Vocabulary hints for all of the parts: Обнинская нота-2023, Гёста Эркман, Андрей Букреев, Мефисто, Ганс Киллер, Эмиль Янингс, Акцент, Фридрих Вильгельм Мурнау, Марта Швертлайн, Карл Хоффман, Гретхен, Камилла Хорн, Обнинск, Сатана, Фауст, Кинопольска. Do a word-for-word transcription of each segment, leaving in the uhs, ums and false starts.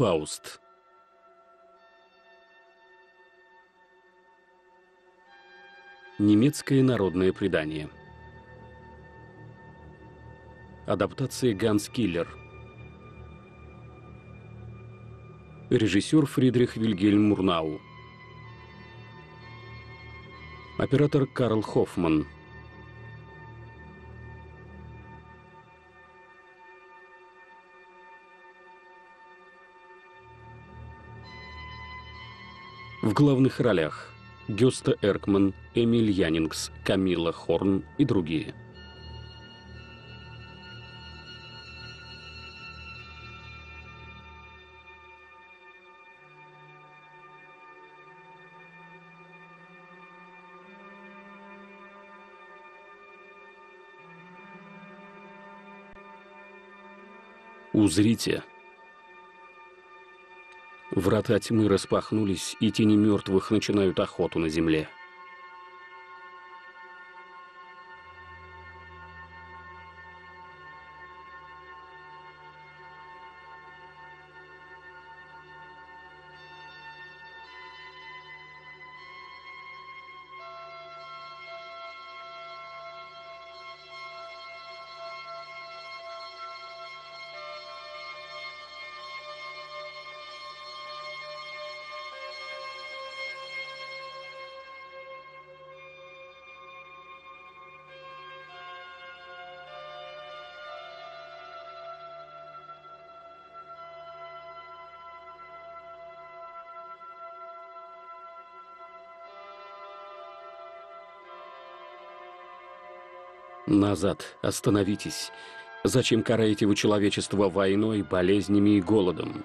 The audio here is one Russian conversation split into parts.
Фауст. Немецкое народное предание. Адаптация Ганс Киллер. Режиссер Фридрих Вильгельм Мурнау. Оператор Карл Хоффман. В главных ролях Гёста Эркман, Эмиль Янингс, Камилла Хорн и другие. Узрите. Врата тьмы распахнулись, и тени мертвых начинают охоту на земле. Назад, остановитесь. Зачем караете вы человечество войной, болезнями и голодом?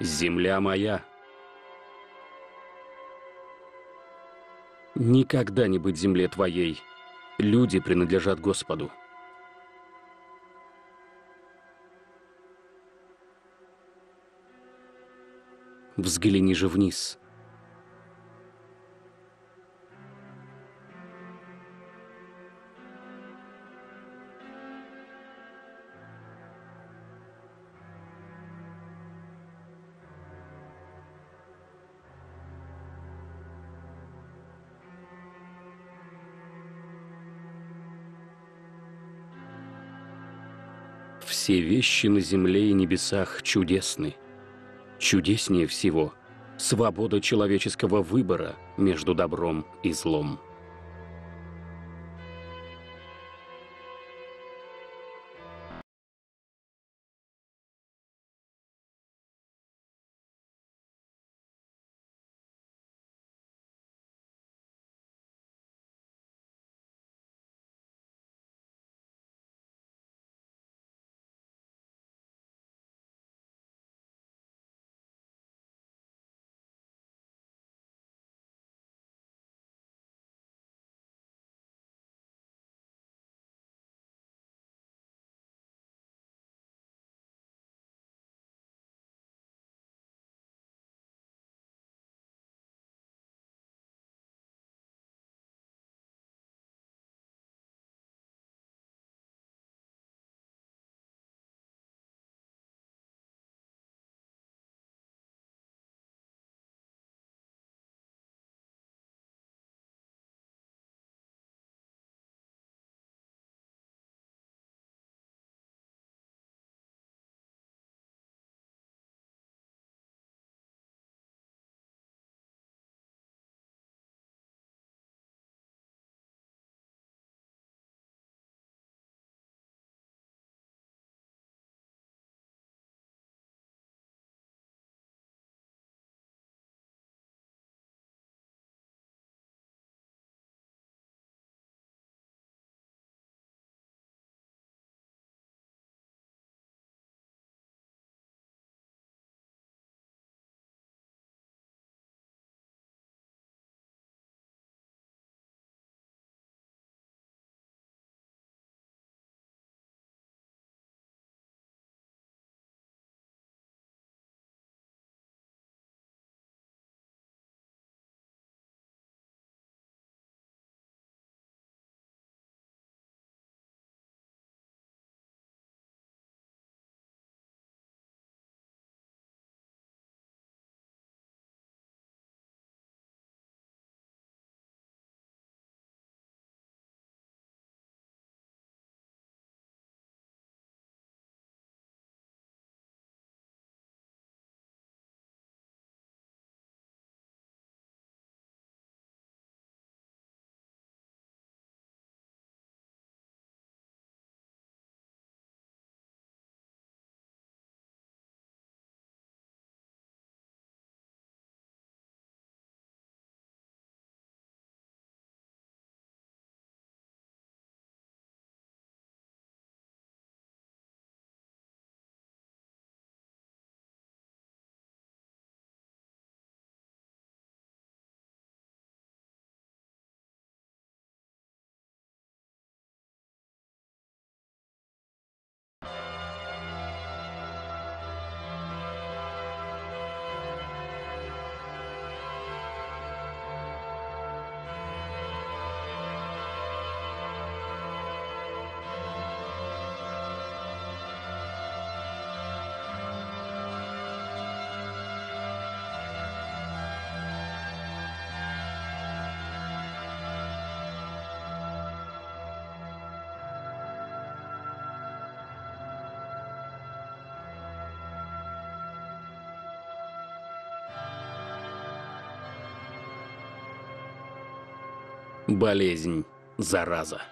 Земля моя. Никогда не быть земле твоей. Люди принадлежат Господу. Взгляни же вниз. Все вещи на земле и небесах чудесны. Чудеснее всего – свобода человеческого выбора между добром и злом. Болезнь, зараза.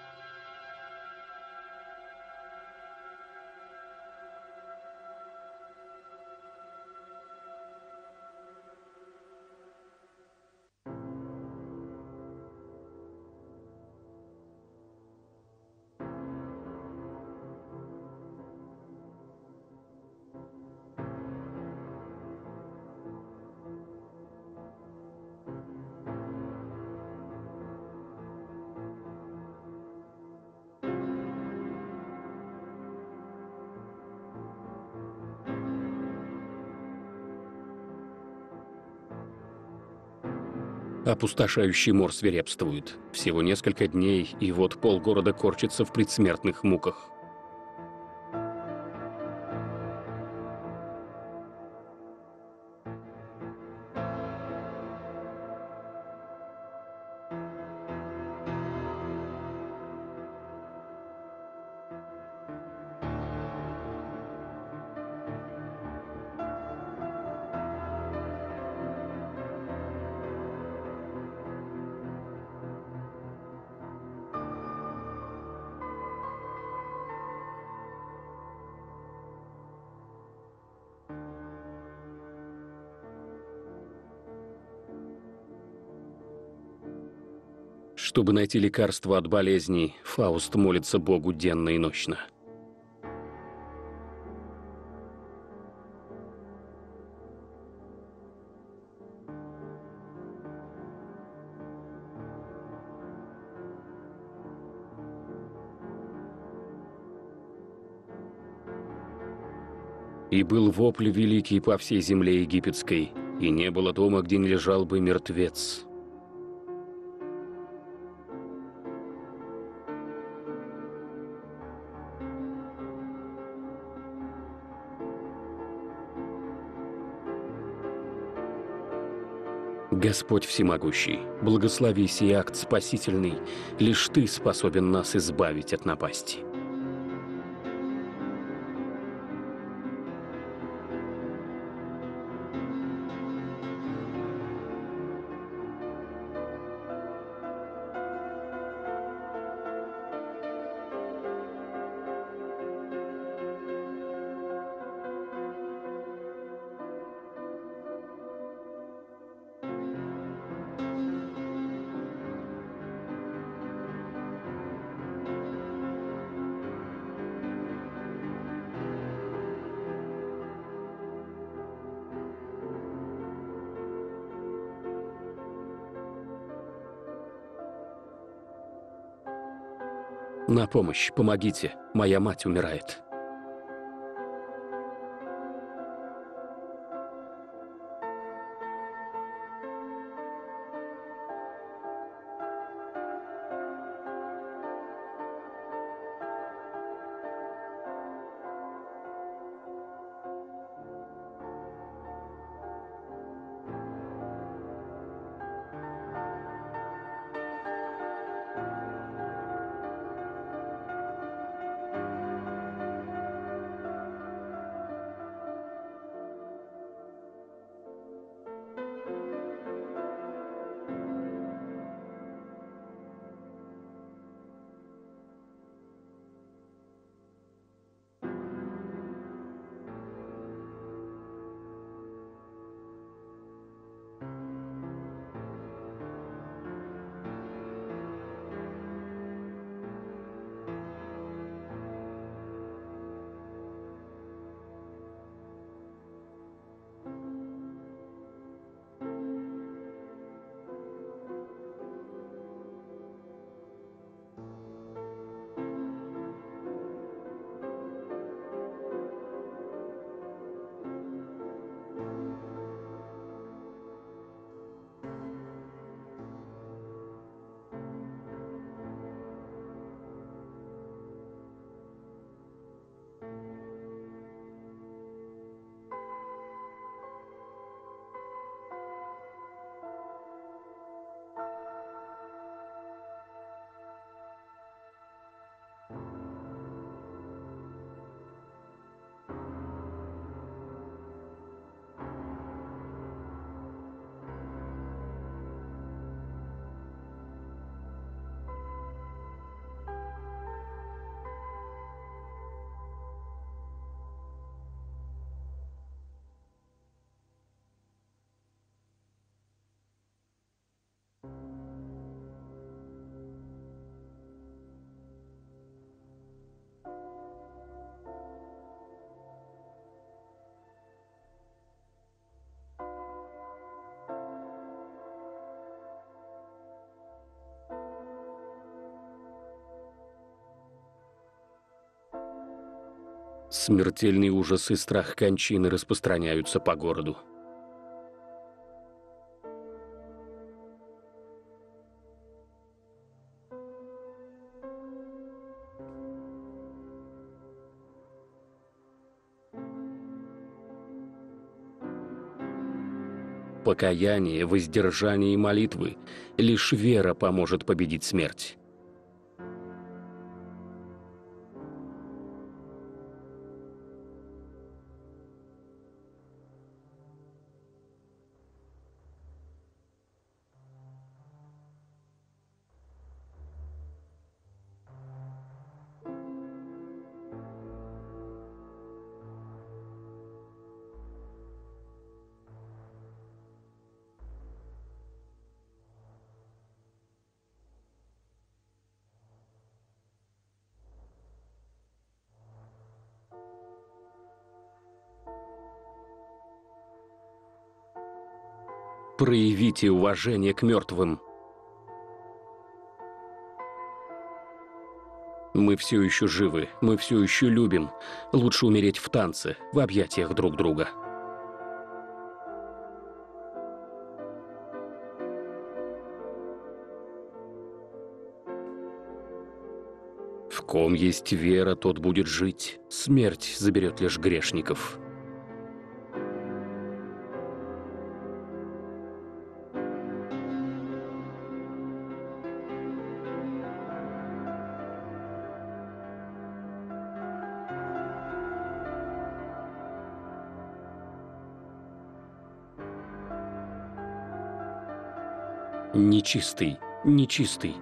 Опустошающий мор свирепствует. Всего несколько дней, и вот полгорода корчится в предсмертных муках. Чтобы найти лекарство от болезней, Фауст молится Богу денно и нощно. И был вопль великий по всей земле египетской, и не было дома, где не лежал бы мертвец. Господь всемогущий, благослови сей акт спасительный, лишь Ты способен нас избавить от напасти. На помощь, помогите, моя мать умирает. Смертельный ужас и страх кончины распространяются по городу. Покаяние, воздержание и молитвы. Лишь вера поможет победить смерть. Проявите уважение к мертвым. Мы все еще живы, мы все еще любим. Лучше умереть в танце, в объятиях друг друга. В ком есть вера, тот будет жить. Смерть заберет лишь грешников. Нечистый, нечистый.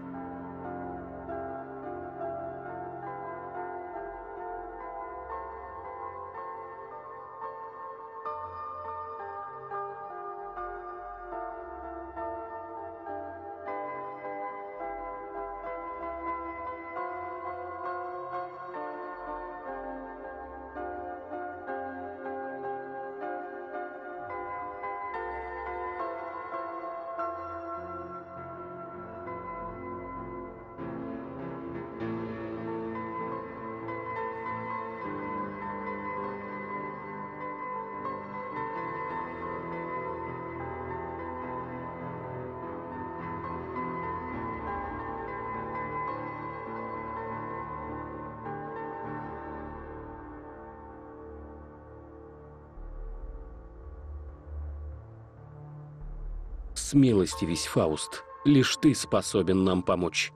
Милостивись, Фауст, лишь ты способен нам помочь.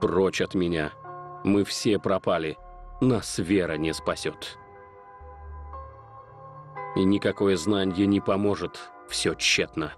Прочь от меня, мы все пропали, нас вера не спасет. И никакое знание не поможет, все тщетно.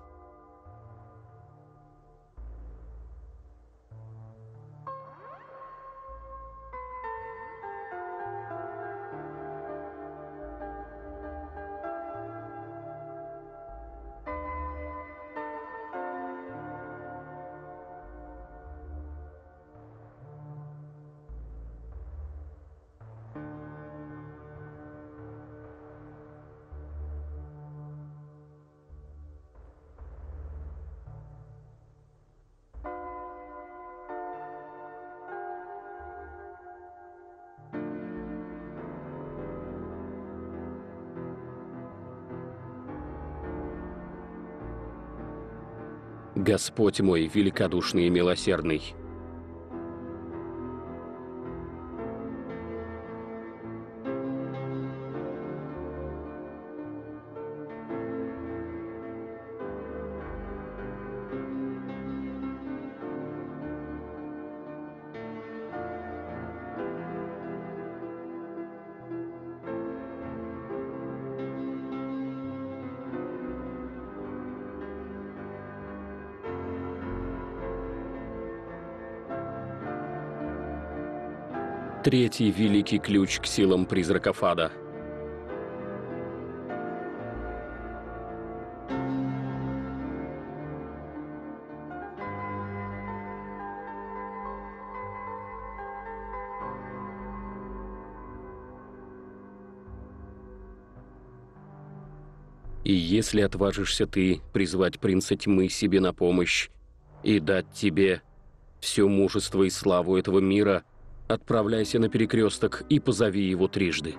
Господь мой, великодушный и милосердный. Третий великий ключ к силам призраков ада. И если отважишься ты призвать принца тьмы себе на помощь и дать тебе все мужество и славу этого мира, Отправляйся на перекресток и позови его трижды.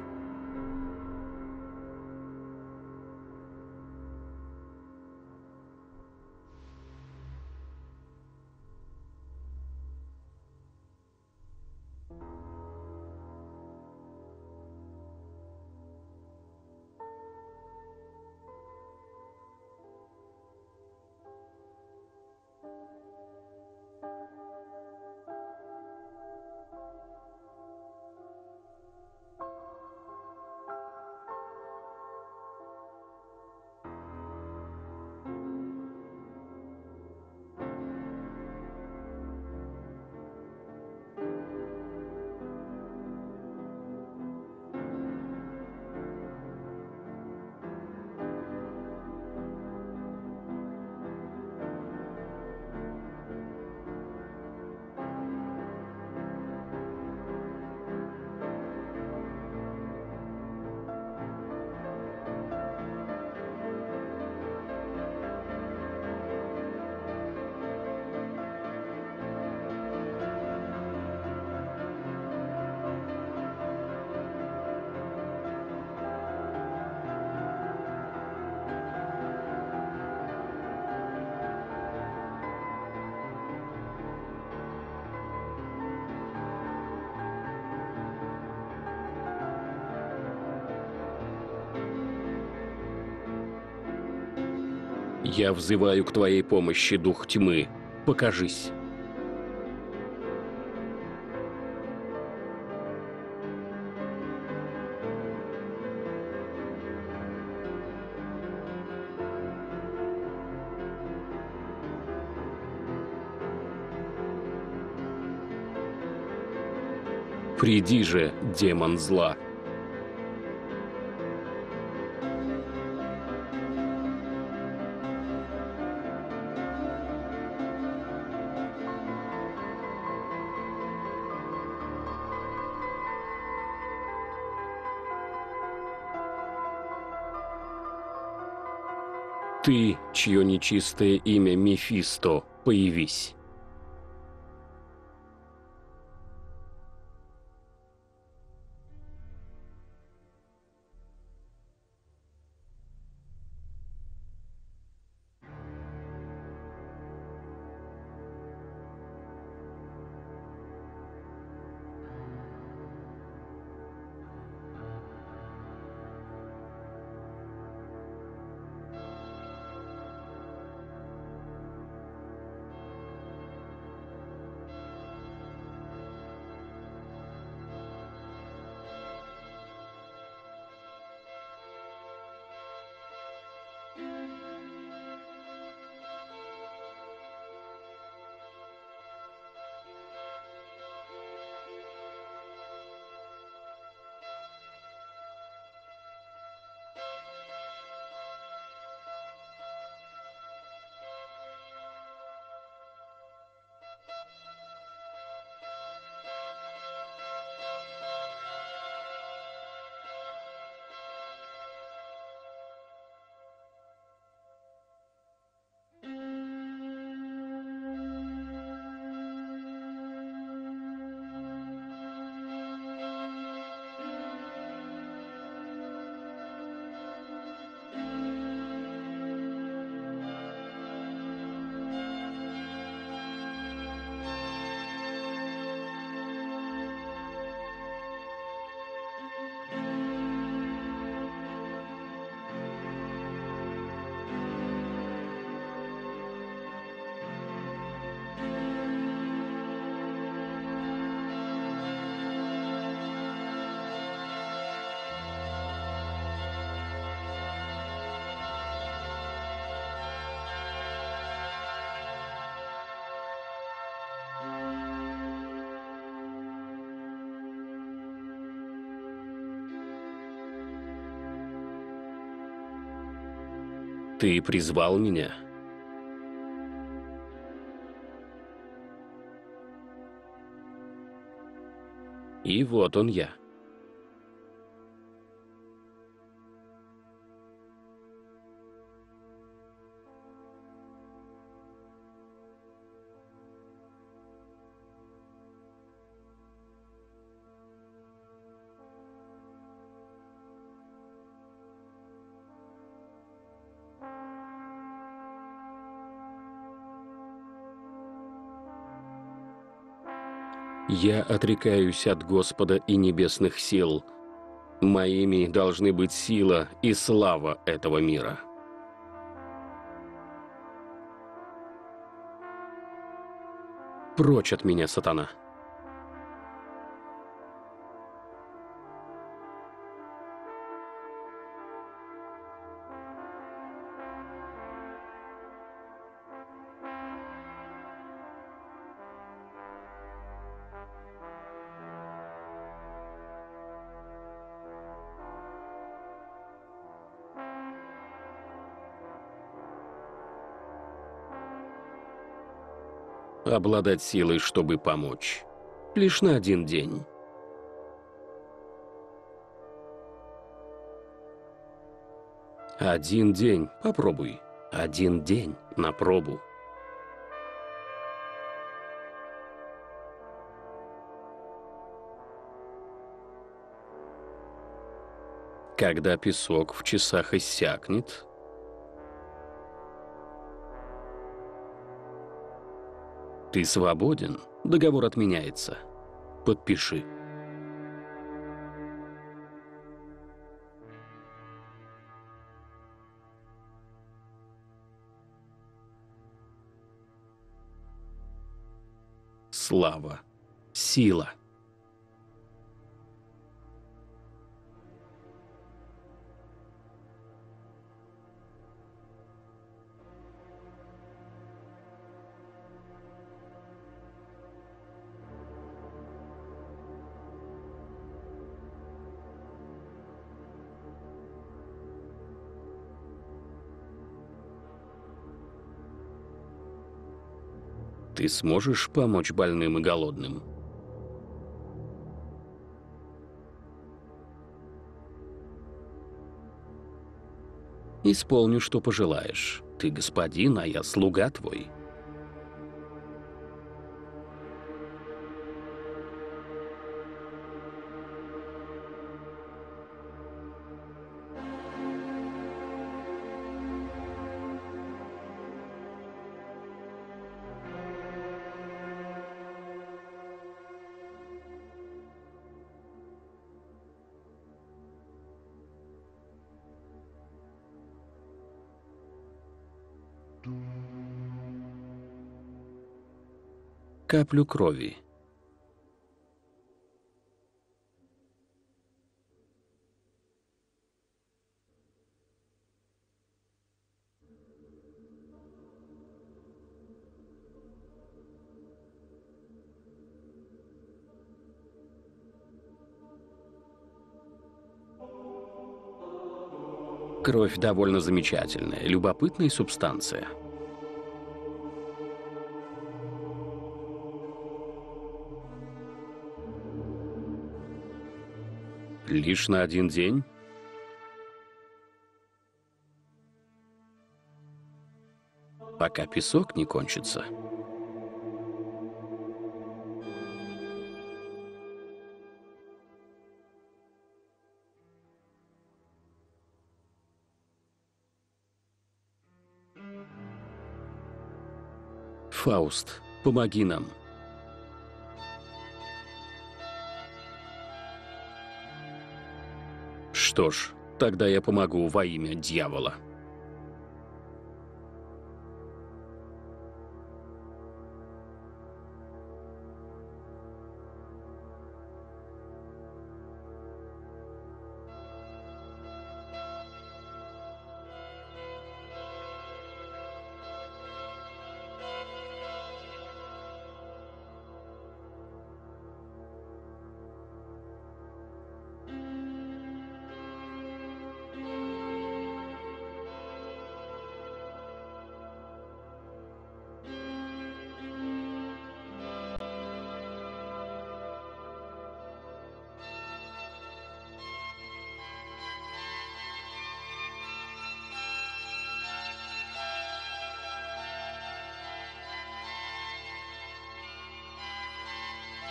Я взываю к твоей помощи, дух тьмы. Покажись. Приди же, демон зла. Ты, чье нечистое имя Мефисто, появись. Ты призвал меня? И вот он я. «Я отрекаюсь от Господа и небесных сил. Моими должны быть сила и слава этого мира». «Прочь от меня, сатана!» Обладать силой, чтобы помочь. Лишь на один день. Один день. Попробуй. Один день на пробу. Когда песок в часах иссякнет, ты свободен. Договор отменяется. Подпиши. Слава. Сила. Ты сможешь помочь больным и голодным? Исполню, что пожелаешь. Ты господин, а я слуга твой. Каплю крови. Кровь довольно замечательная, любопытная субстанция. Лишь на один день? Пока песок не кончится. Фауст, помоги нам. Что ж, тогда я помогу во имя дьявола.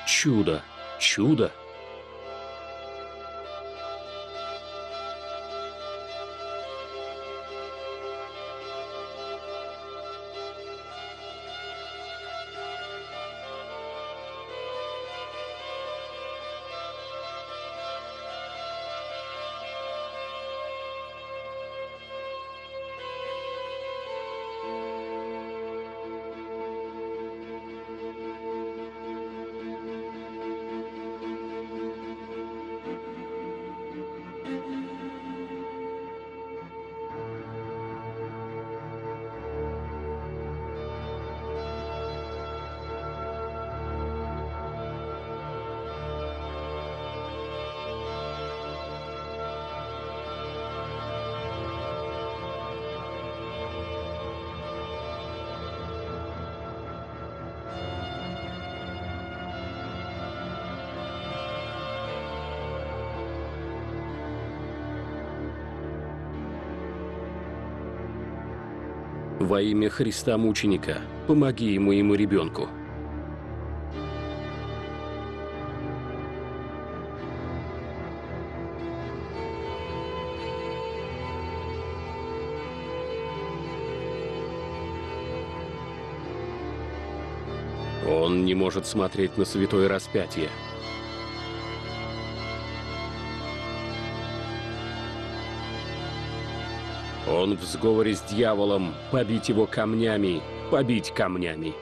Чудо, чудо. во имя Христа Мученика, помоги и моему ребенку. Он не может смотреть на святое распятие. Он в сговоре с дьяволом, побить его камнями, побить камнями.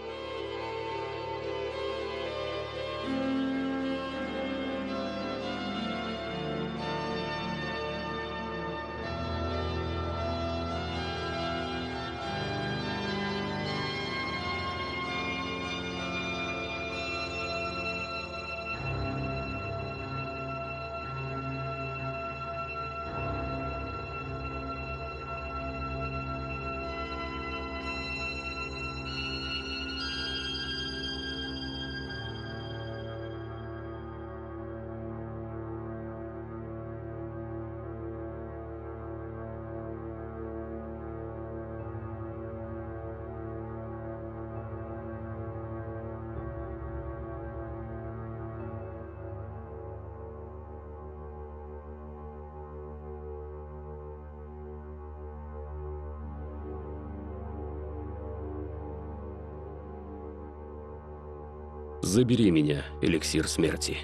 Забери меня, эликсир смерти.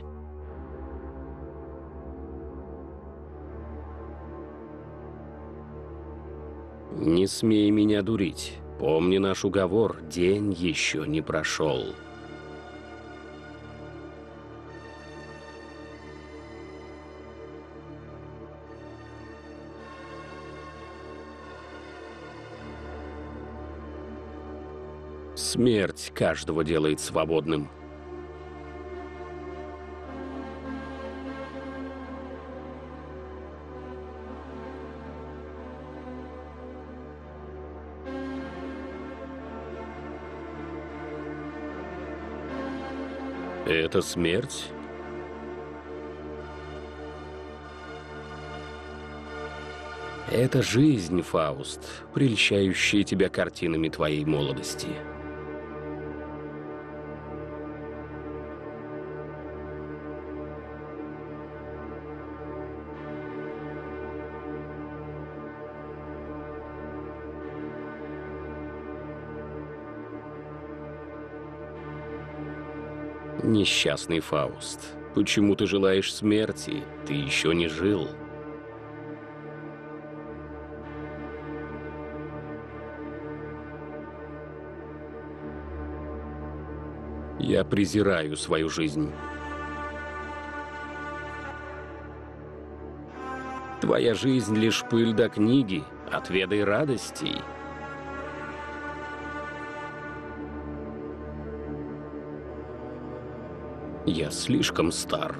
Не смей меня дурить. Помни наш уговор, день еще не прошел. Смерть каждого делает свободным. Это смерть? Это жизнь, Фауст, прельщающая тебя картинами твоей молодости. Несчастный Фауст, почему ты желаешь смерти? Ты еще не жил. Я презираю свою жизнь. Твоя жизнь лишь пыль до книги, отведай радостей. Я слишком стар.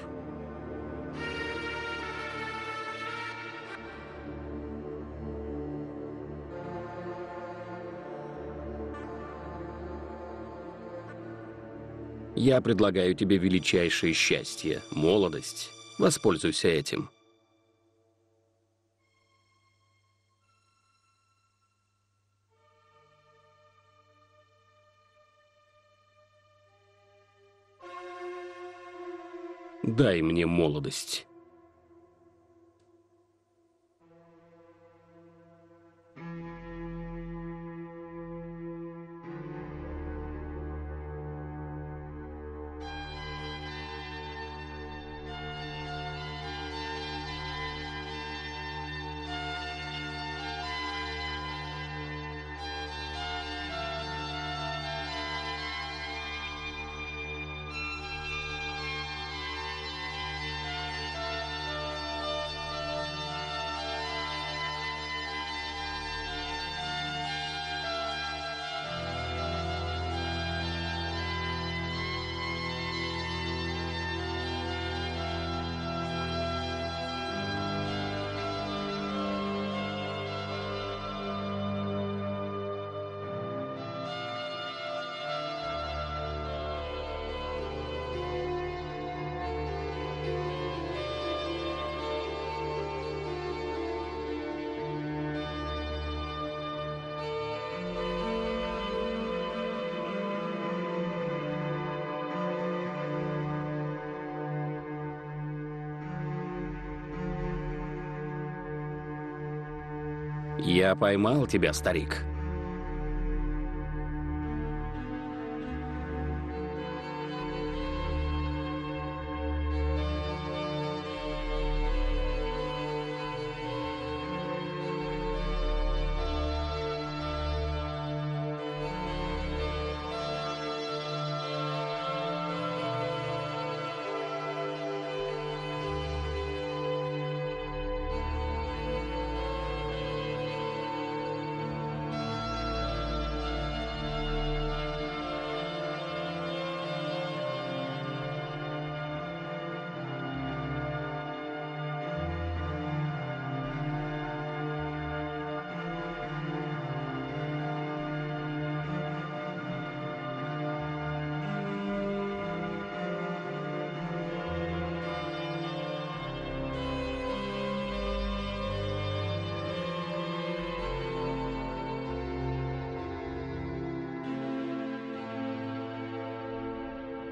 Я предлагаю тебе величайшее счастье, молодость. Воспользуйся этим. Дай мне молодость. Я поймал тебя, старик.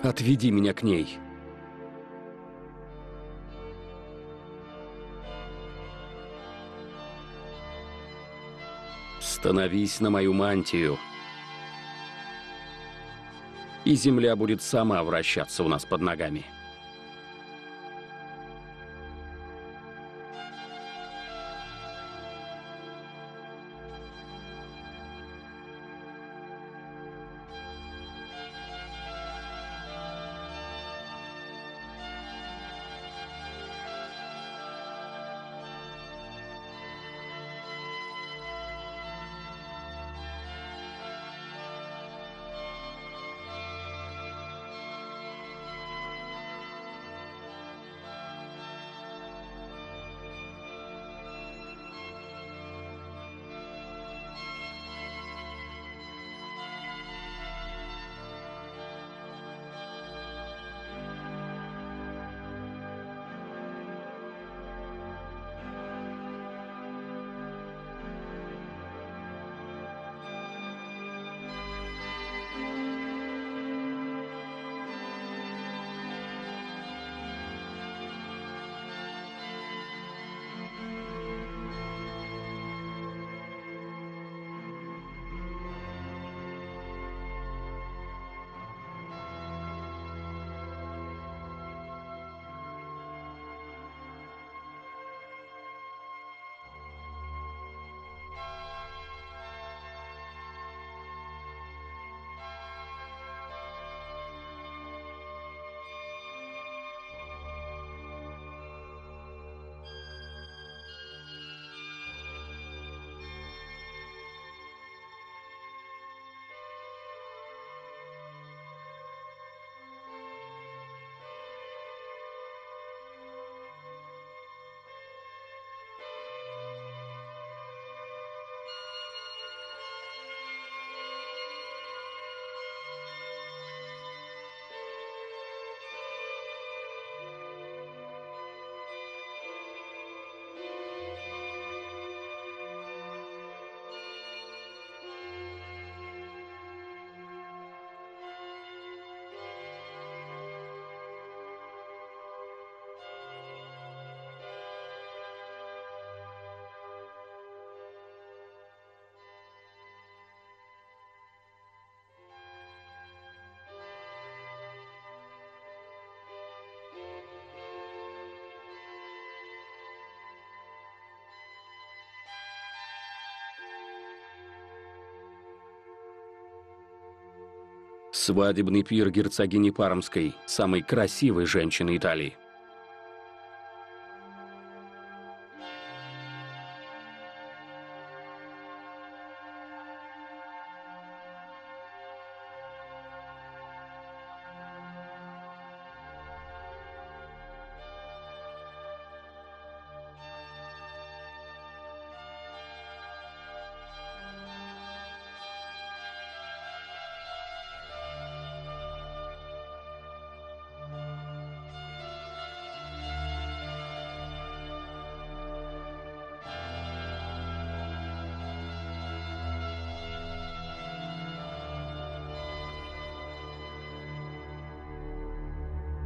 Отведи меня к ней. Становись на мою мантию, и земля будет сама вращаться у нас под ногами. Свадебный пир герцогини Пармской, самой красивой женщины Италии.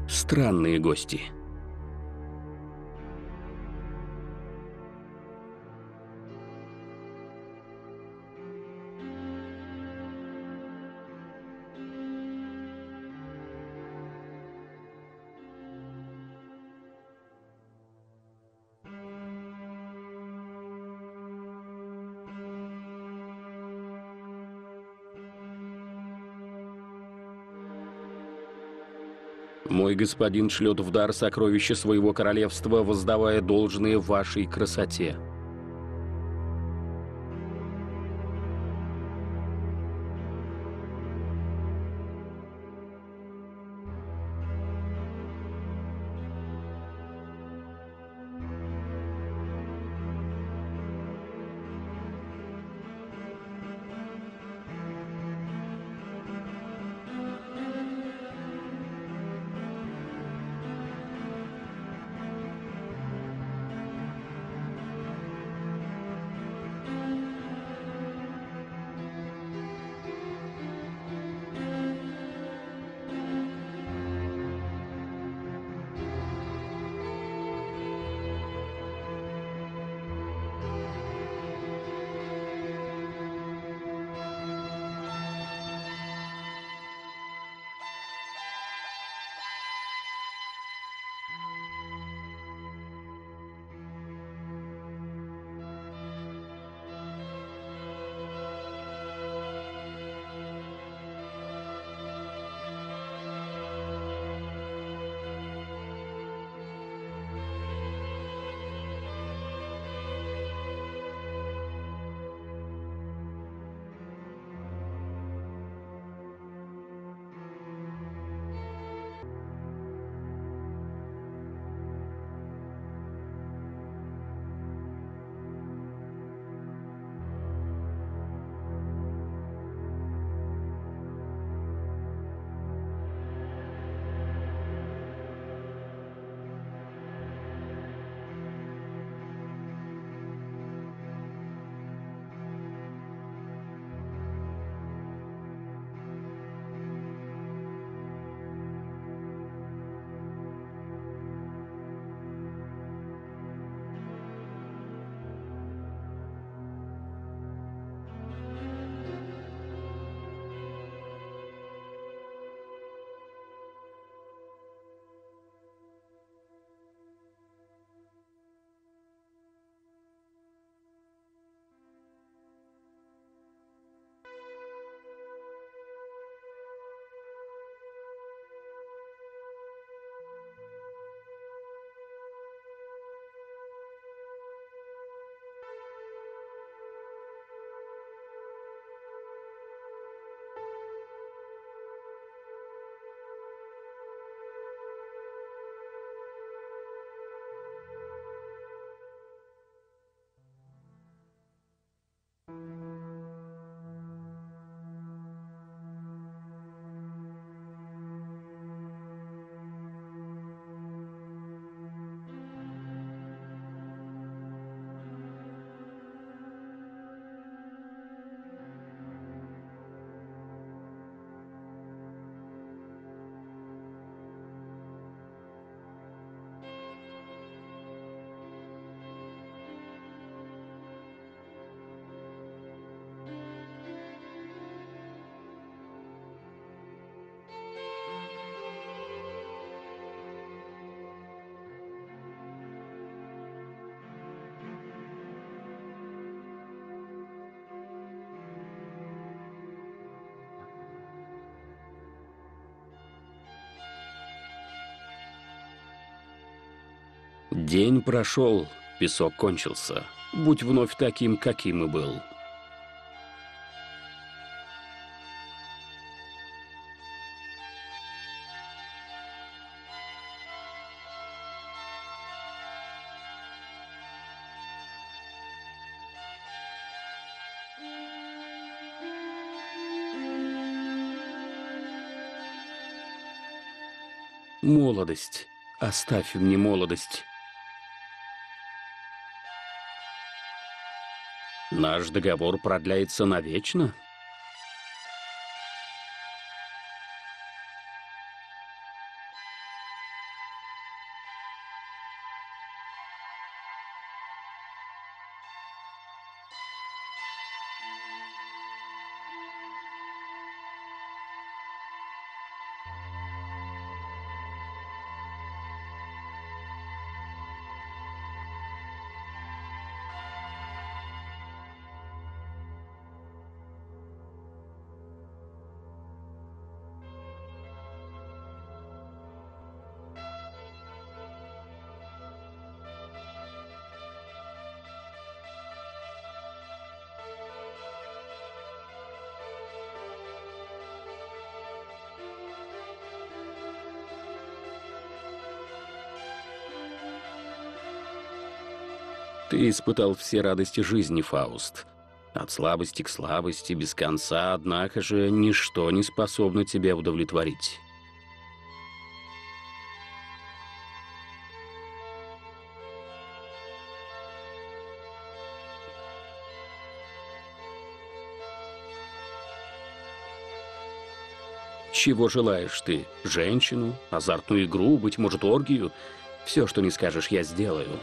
Странные гости. Мой господин шлет в дар сокровища своего королевства, воздавая должное вашей красоте. День прошел, песок кончился. Будь вновь таким, каким и был. Молодость. Оставь мне молодость. Наш договор продляется навечно? Ты испытал все радости жизни, Фауст. От слабости к слабости, без конца, однако же, ничто не способно тебя удовлетворить. Чего желаешь ты? Женщину, азартную игру, быть может, оргию? Все, что не скажешь, я сделаю.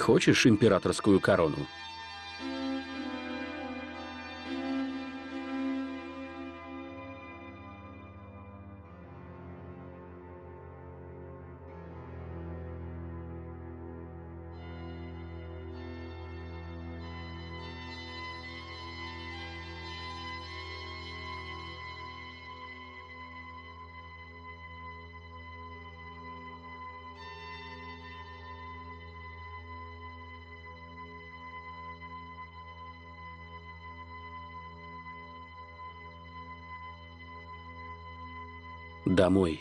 Хочешь императорскую корону? Домой.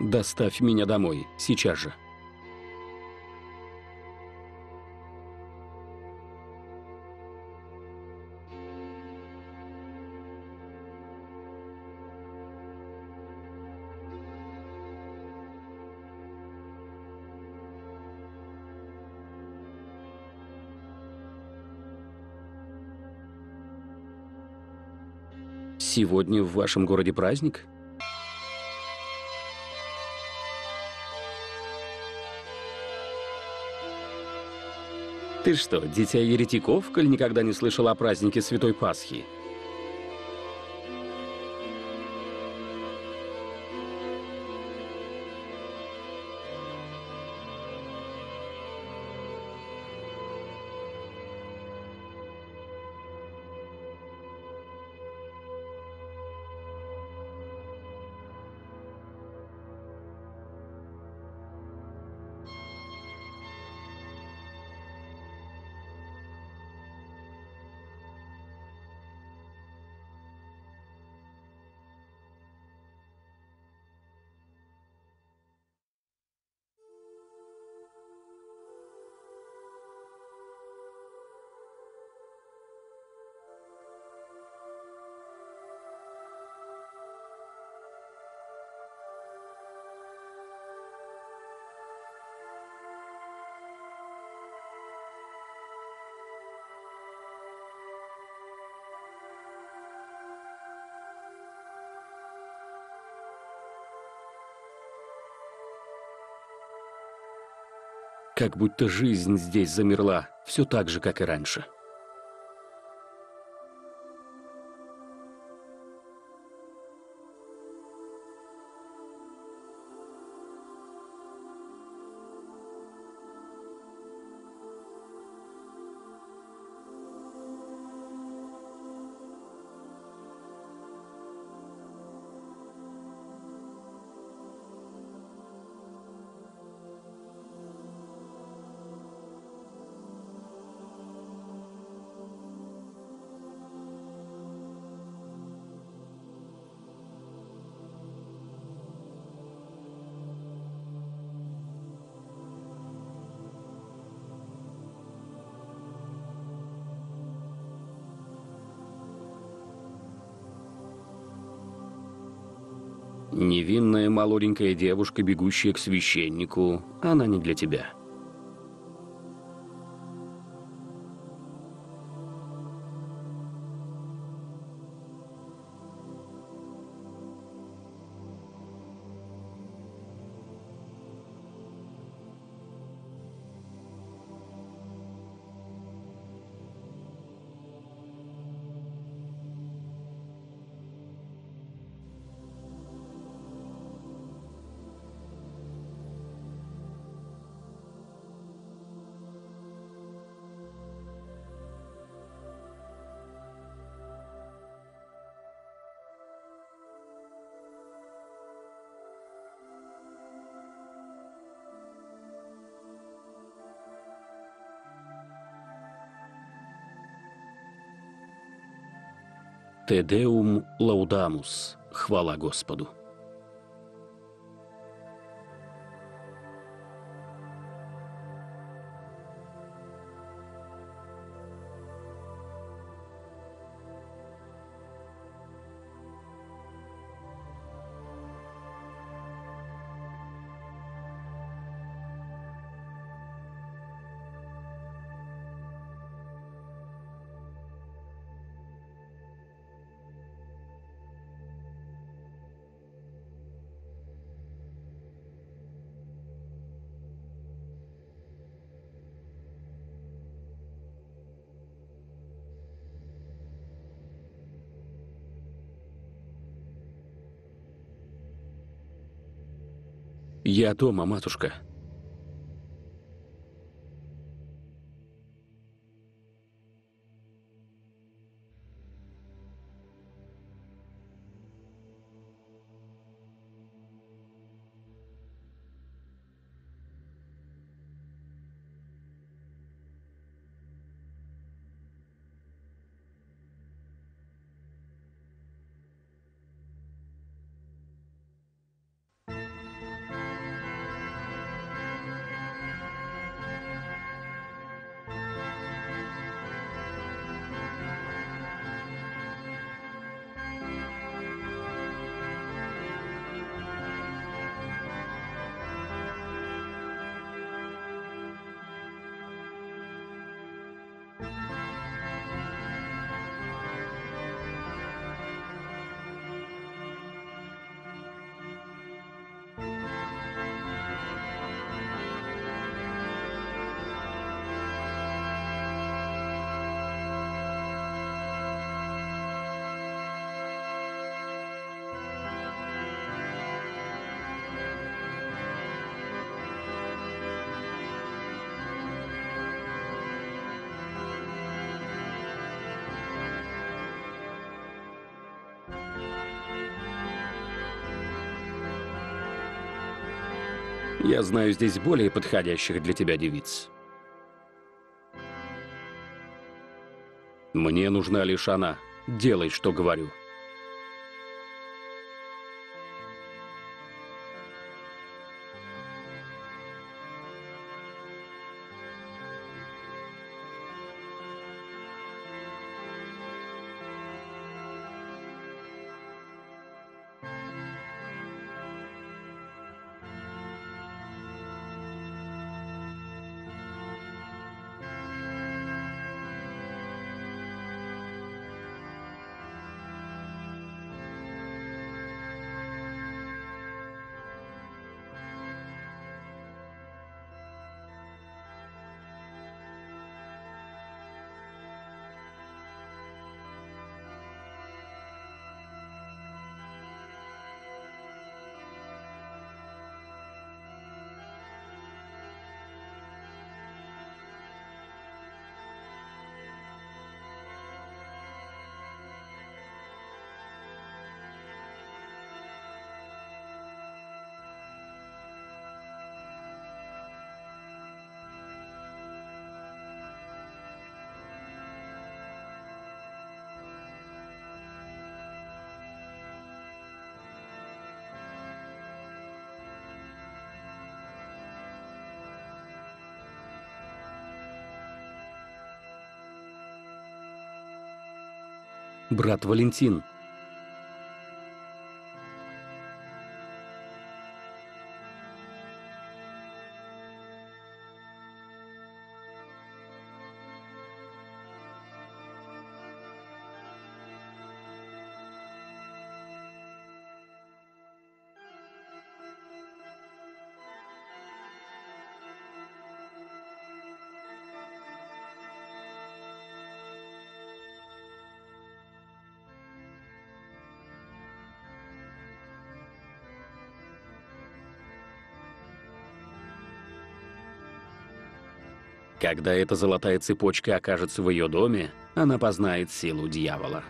Доставь меня домой, сейчас же. Сегодня в вашем городе праздник? Ты что, дитя еретиков, коль никогда не слышал о празднике Святой Пасхи? Как будто жизнь здесь замерла, все так же, как и раньше. Невинная молоденькая девушка, бегущая к священнику, она не для тебя. Те деум лаудамус, хвала Господу. Я дома, матушка. Я знаю здесь более подходящих для тебя девиц. Мне нужна лишь она. Делай, что говорю. Брат Валентин. Когда эта золотая цепочка окажется в ее доме, она познает силу дьявола.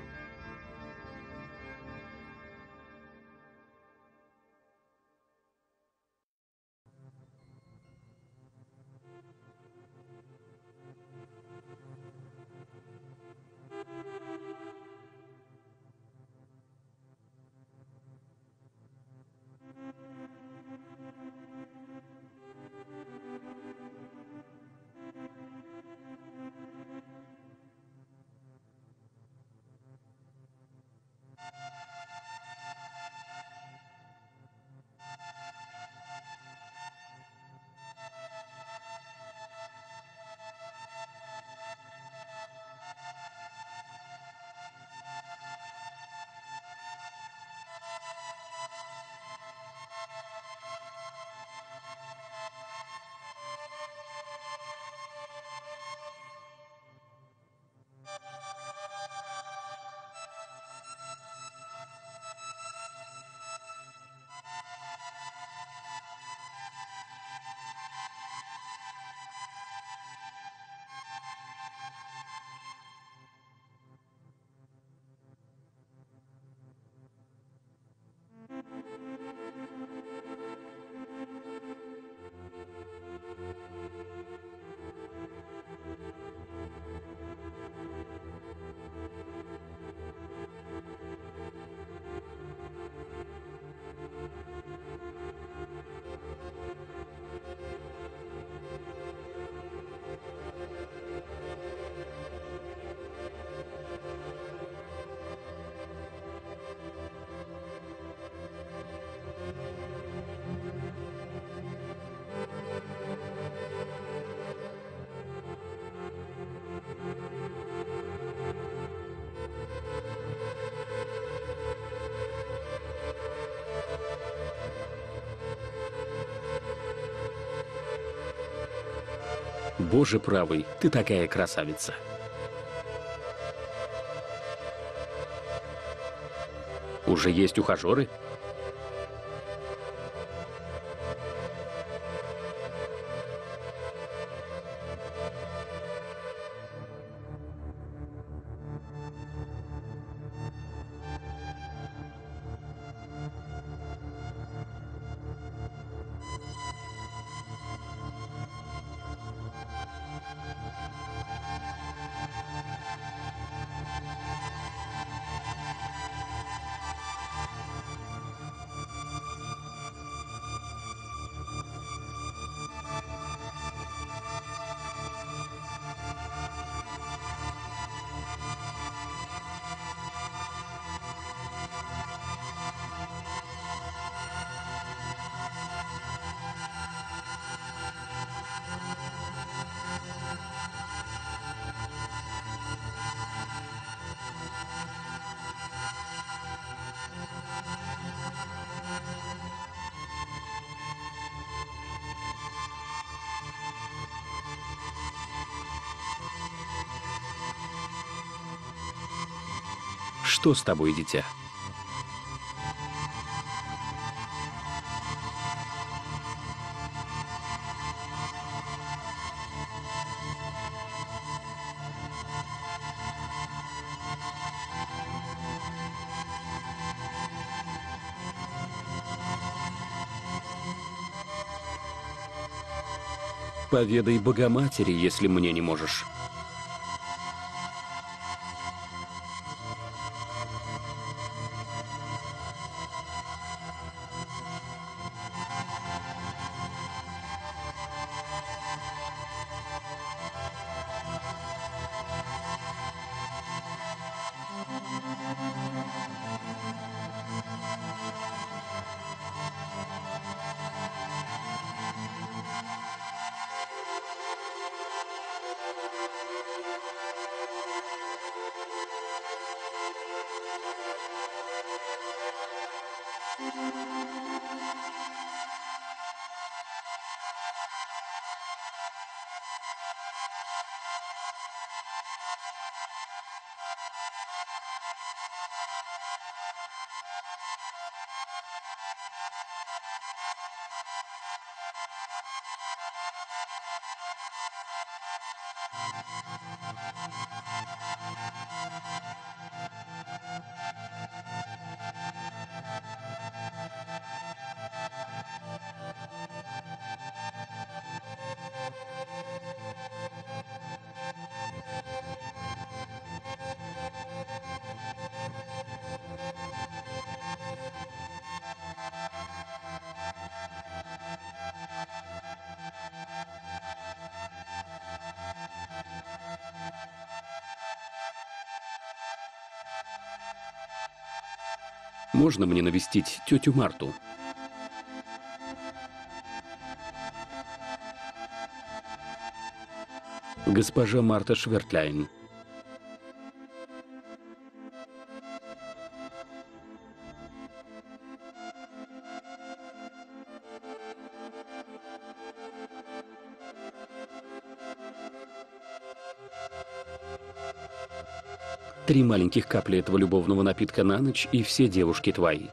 Боже правый, ты такая красавица. Уже есть ухажеры? Что с тобой, дитя? Поведай Богоматери, если мне не можешь. Можно мне навестить тетю Марту? Госпожа Марта Швертлайн. Три маленьких капли этого любовного напитка на ночь, и все девушки твои.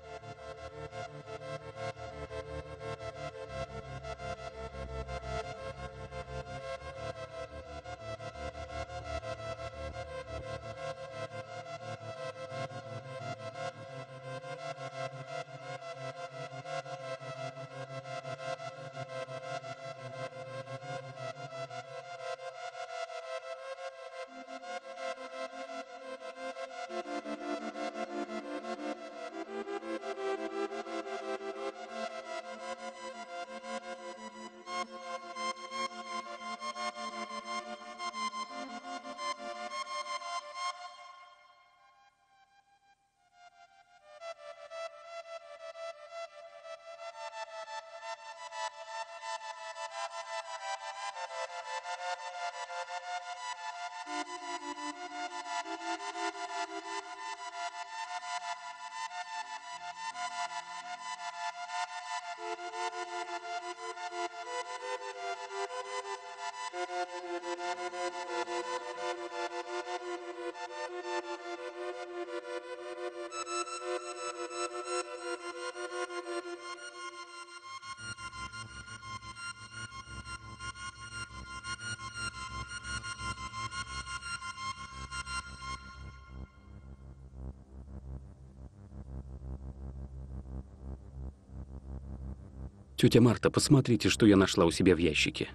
Тетя Марта, посмотрите, что я нашла у себя в ящике.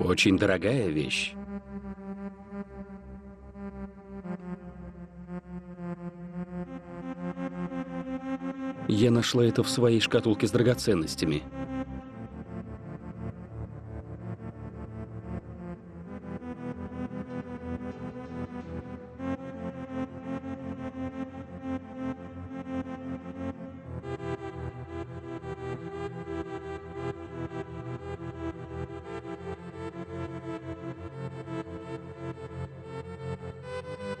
Очень дорогая вещь. Я нашла это в своей шкатулке с драгоценностями.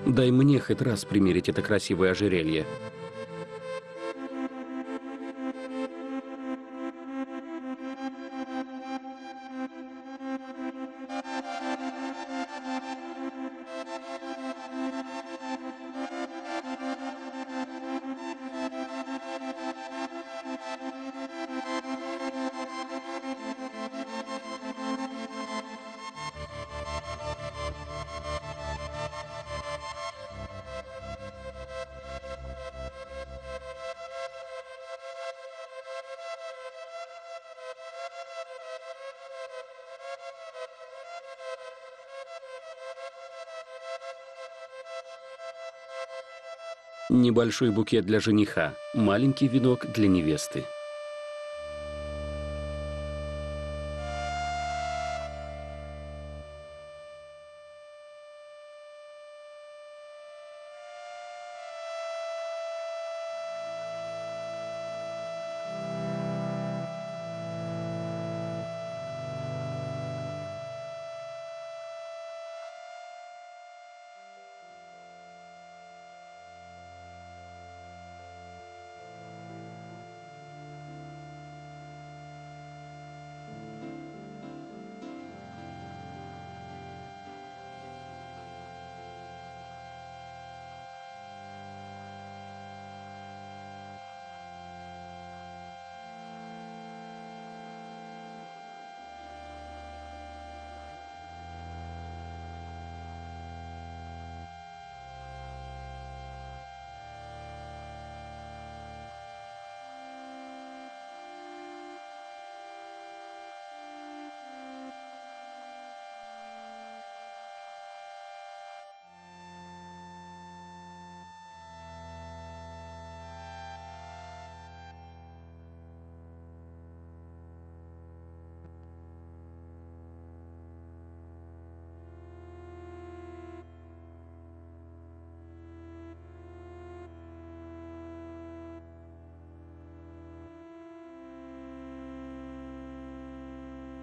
Дай мне хоть раз примерить это красивое ожерелье. Небольшой букет для жениха, маленький венок для невесты.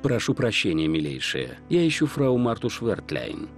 Прошу прощения, милейшая. Я ищу фрау Марту Швертлайн.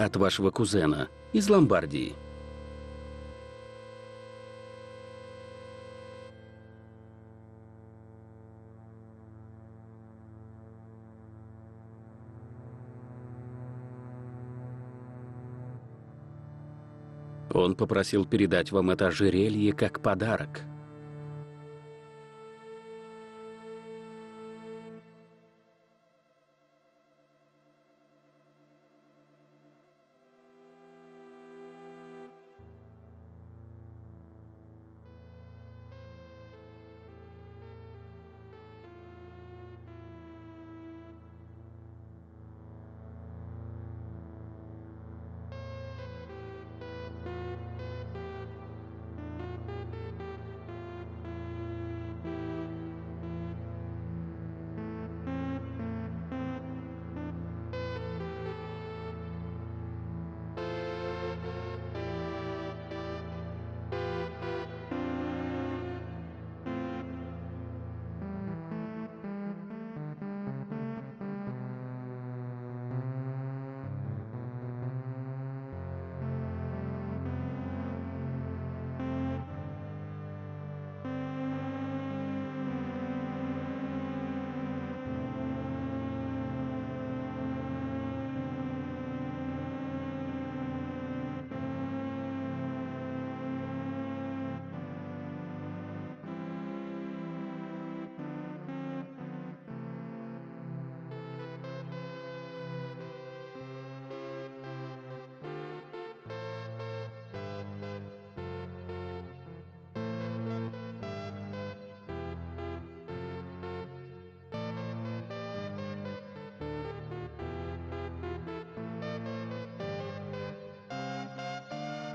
От вашего кузена из Ломбардии. Он попросил передать вам это ожерелье как подарок.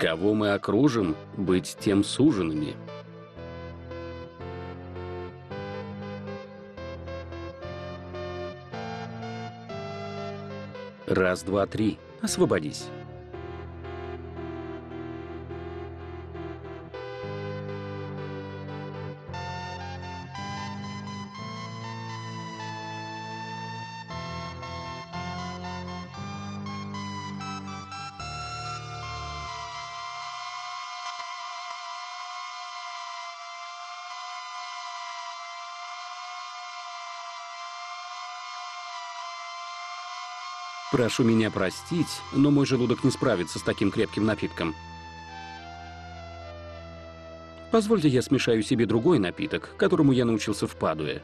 кого мы окружим, быть тем суженными. Раз, два, три. Освободись. Прошу меня простить, но мой желудок не справится с таким крепким напитком. Позвольте, я смешаю себе другой напиток, которому я научился в Падуе.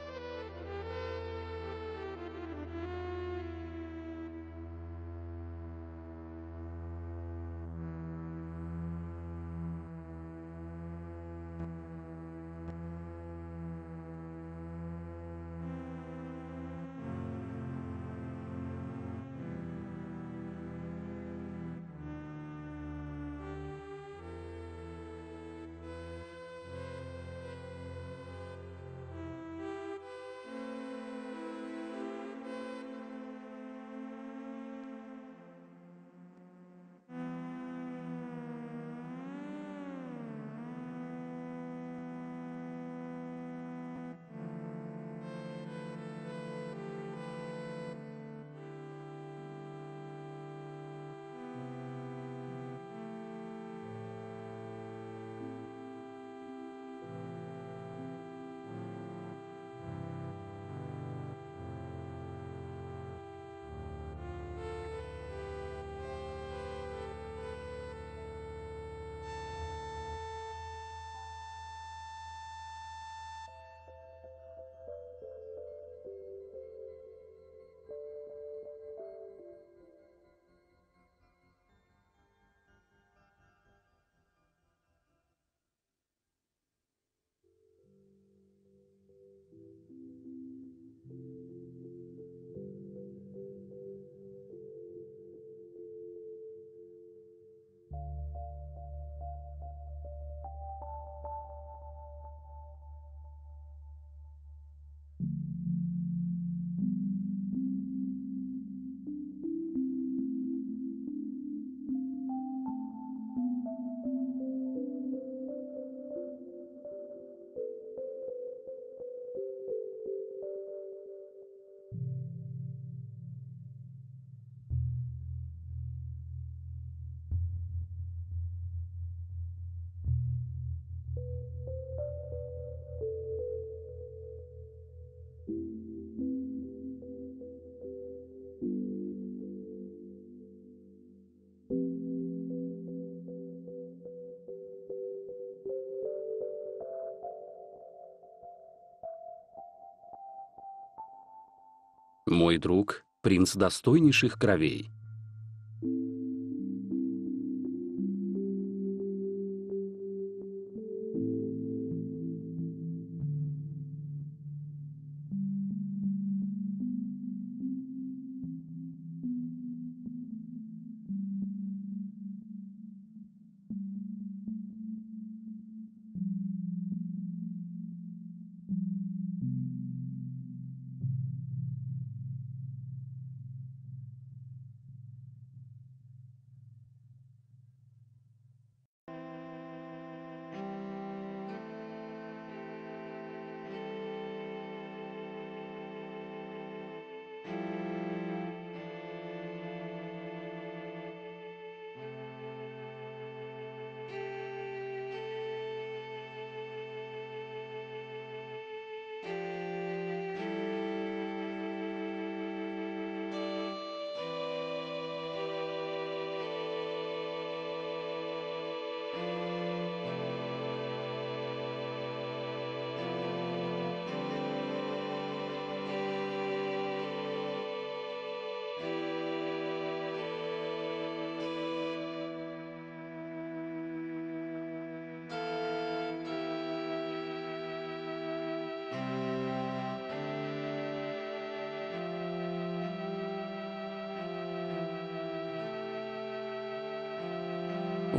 Мой друг, принц достойнейших кровей.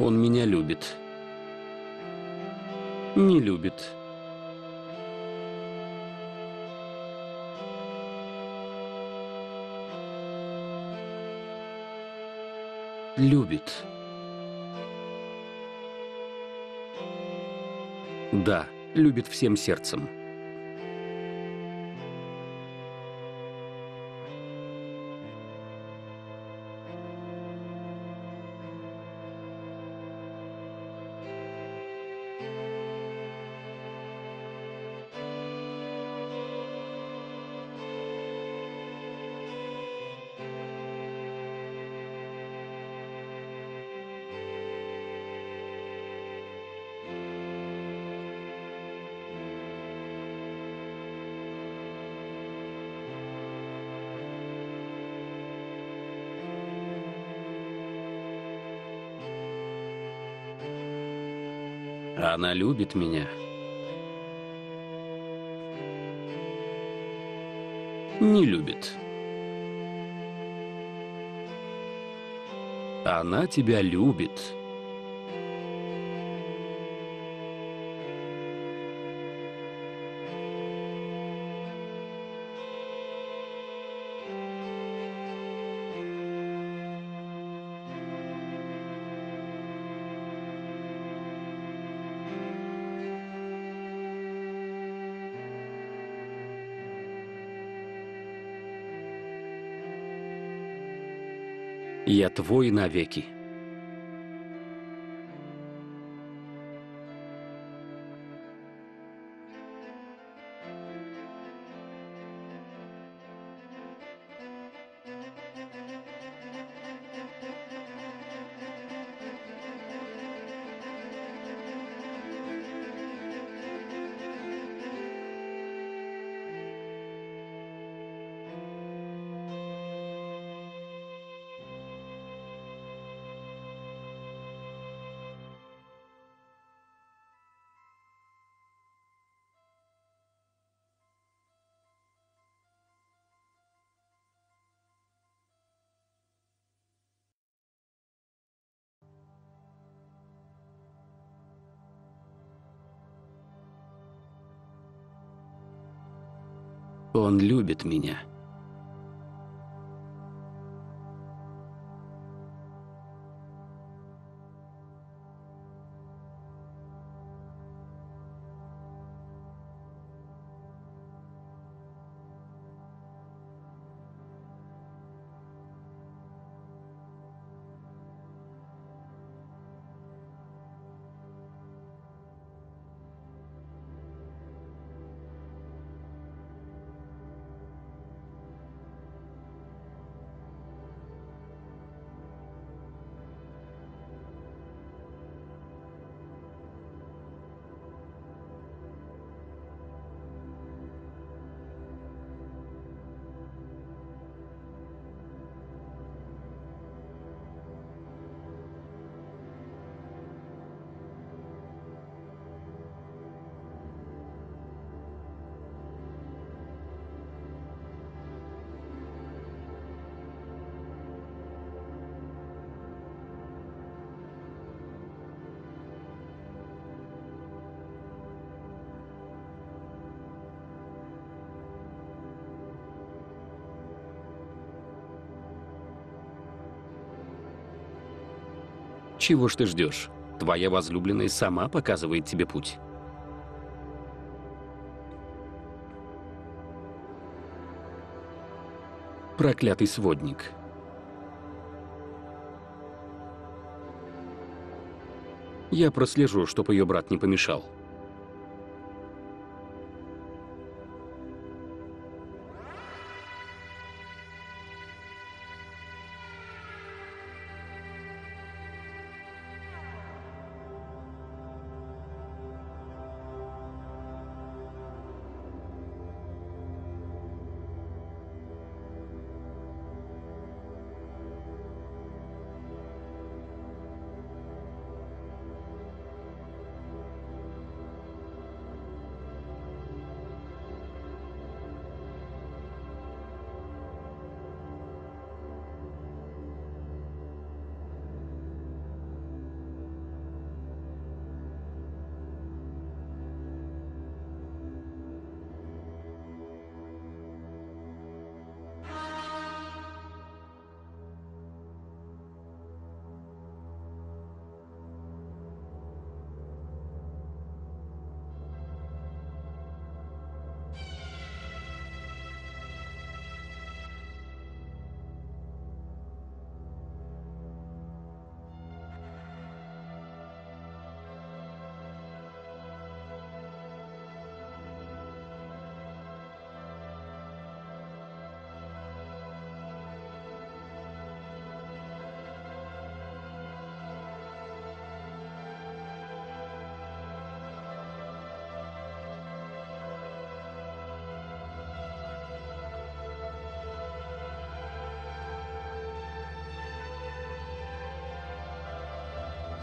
Он меня любит. Не любит. Любит. Да, любит всем сердцем. Она любит меня. Не любит. Она тебя любит. Я твой навеки. Он любит меня. Чего ж ты ждешь? Твоя возлюбленная сама показывает тебе путь. Проклятый сводник. Я прослежу, чтобы ее брат не помешал.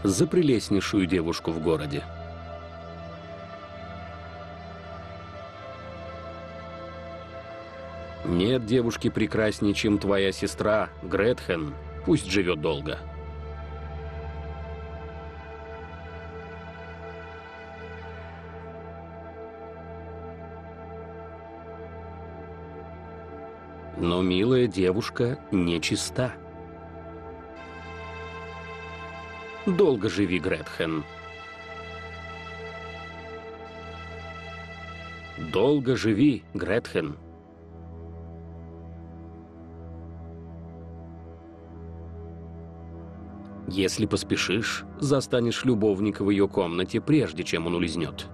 за прелестнейшую девушку в городе. Нет девушки прекраснее, чем твоя сестра, Гретхен, пусть живет долго. Но милая девушка нечиста. Долго живи, Гретхен. Долго живи, Гретхен. Если поспешишь, застанешь любовника в ее комнате, прежде чем он улизнет.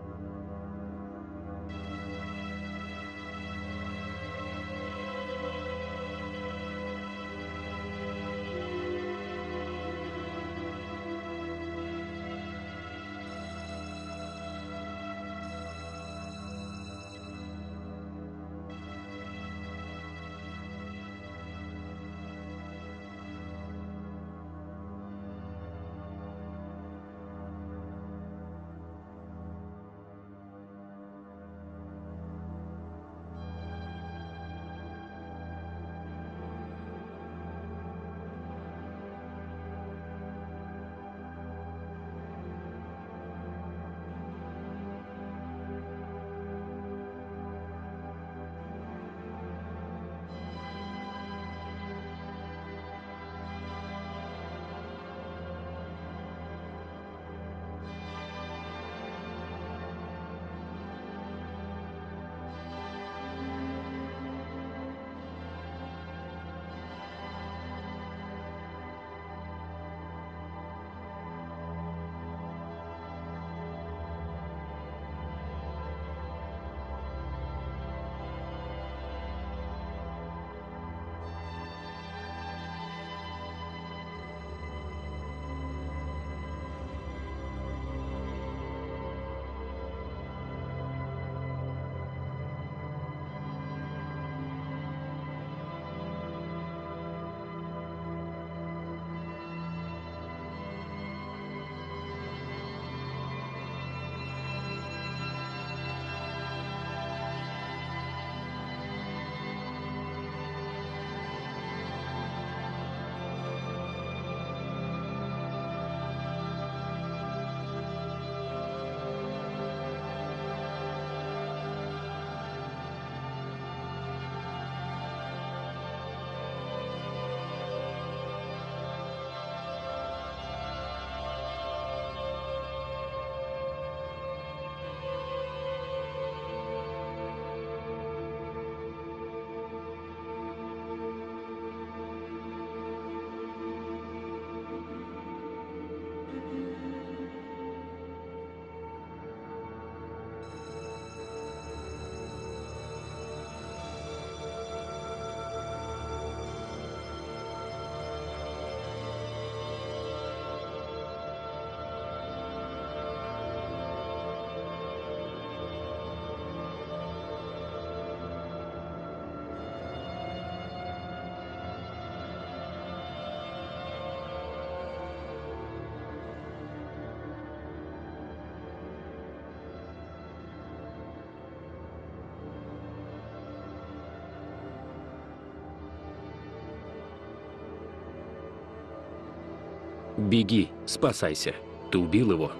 Беги, спасайся. Ты убил его.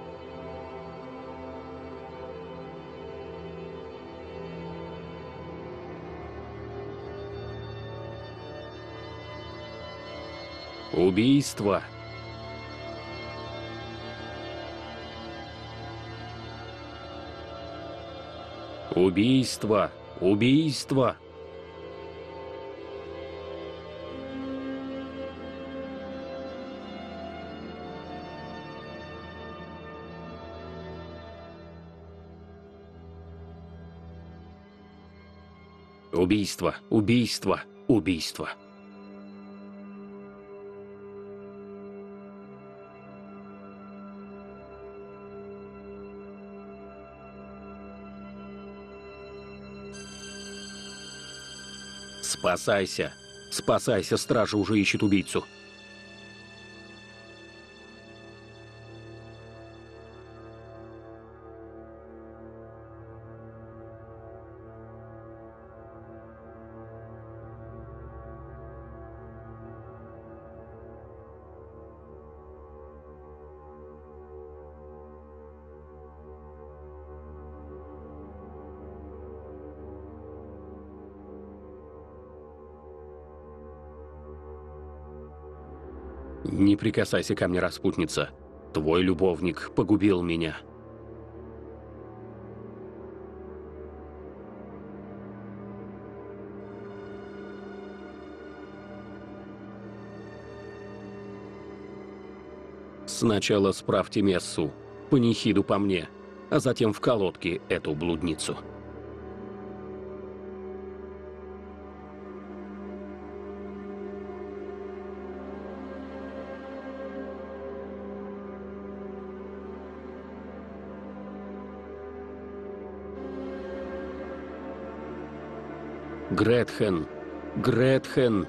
Убийство. Убийство. Убийство. Убийство, убийство, убийство. Спасайся, спасайся, стража уже ищет убийцу. Не прикасайся ко мне, распутница. Твой любовник погубил меня. Сначала справьте мессу, панихиду по мне, а затем в колодке эту блудницу. Гретхен, Гретхен.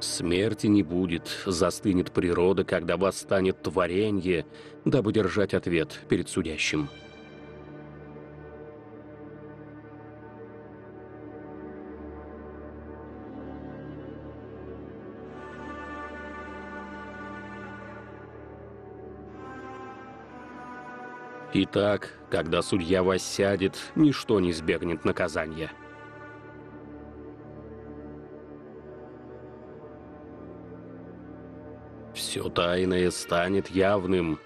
Смерти не будет, застынет природа, когда восстанет творенье, дабы держать ответ перед судящим. Итак, когда судья воссядет, ничто не избегнет наказания. Все тайное станет явным.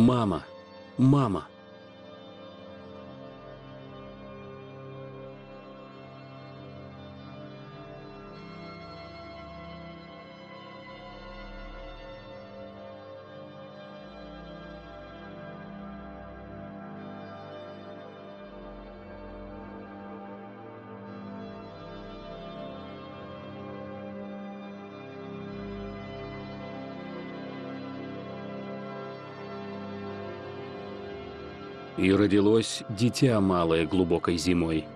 Мама, мама. И родилось дитя малое глубокой зимой.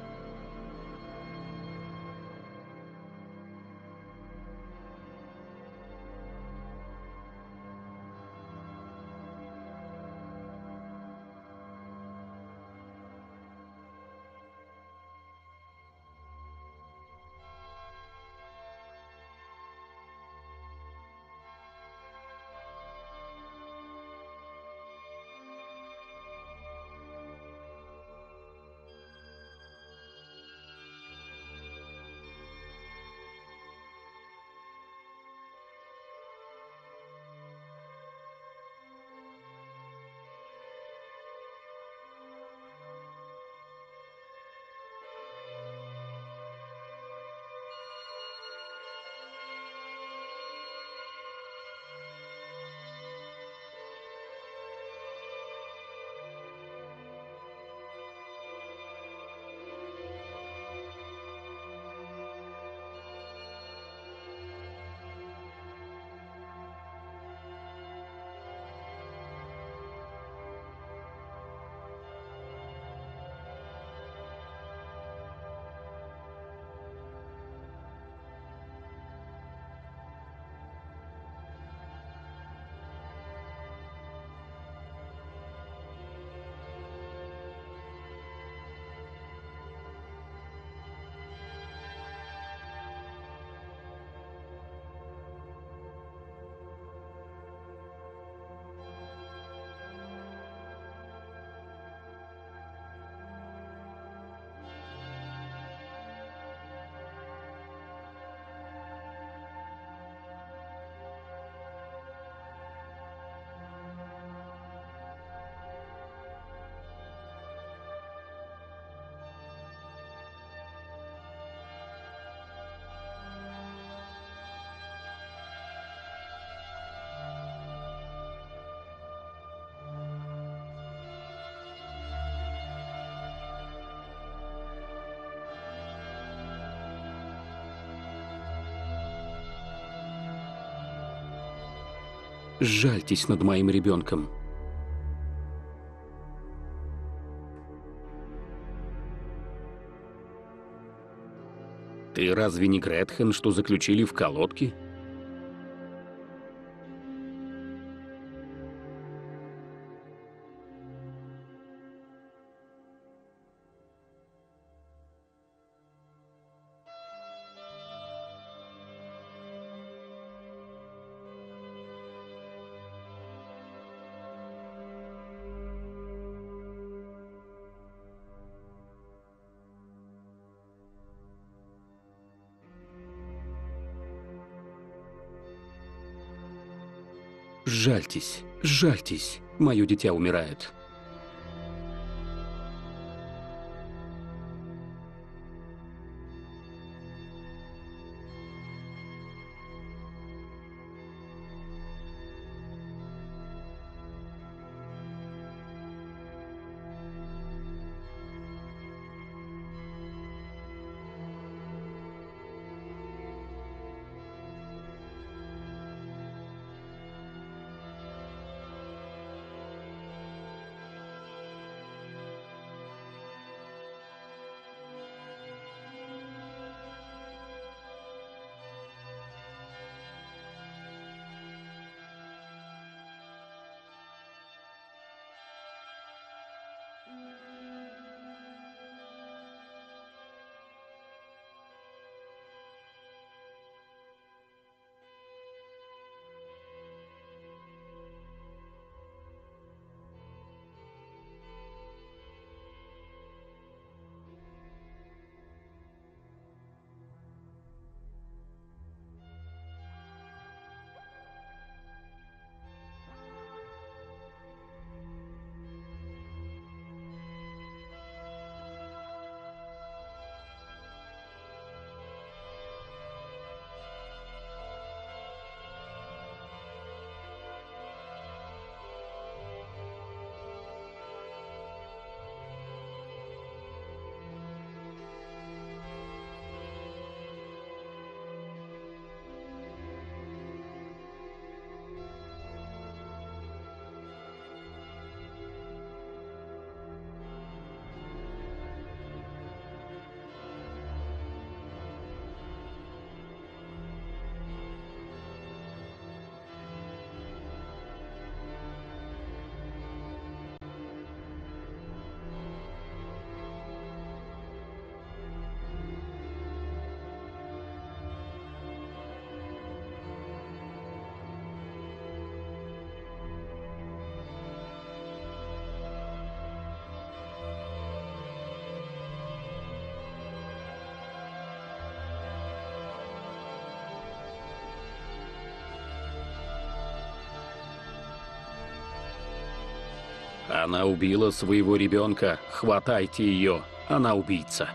Жальтесь над моим ребенком. Ты разве не Гретхен, что заключили в колодке? Жальтесь, жальтесь, мое дитя умирает. Она убила своего ребенка. Хватайте ее. Она убийца.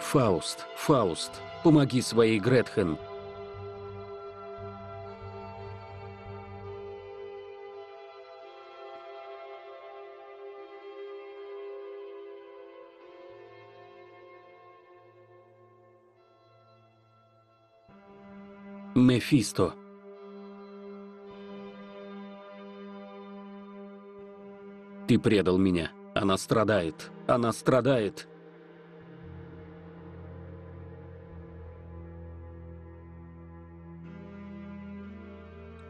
Фауст, Фауст, помоги своей Гретхен. Мефисто. Ты предал меня. Она страдает. Она страдает.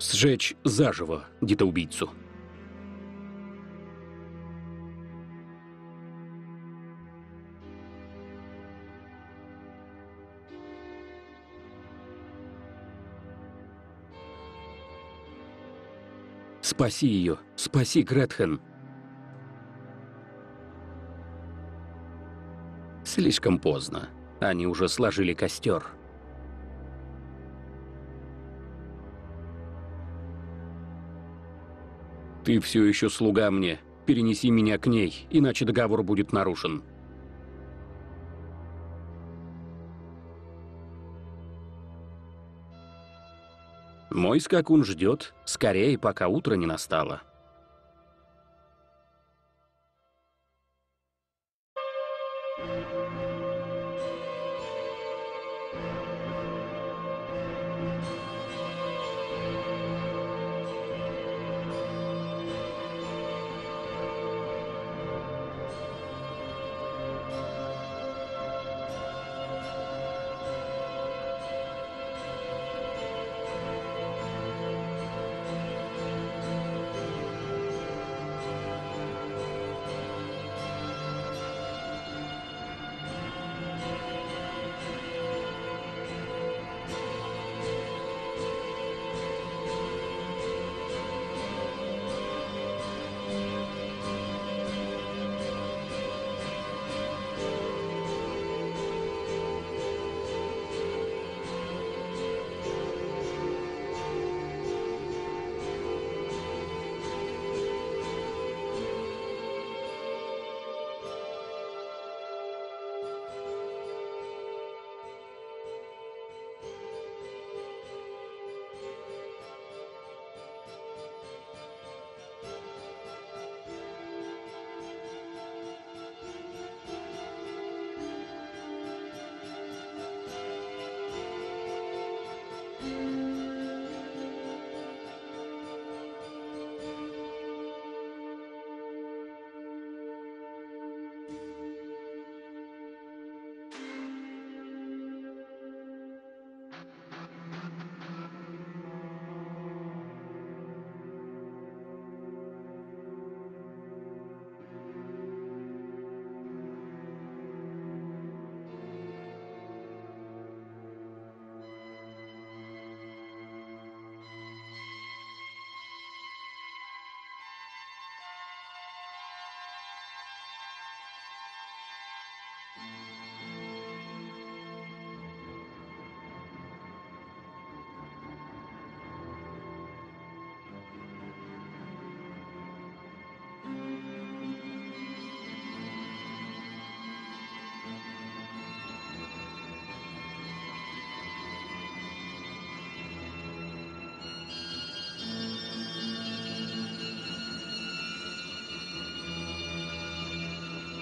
Сжечь заживо детоубийцу. Спаси ее, спаси Гретхен. Слишком поздно. Они уже сложили костер. Ты все еще слуга мне. Перенеси меня к ней, иначе договор будет нарушен. Мой скакун ждет, скорее, пока утро не настало.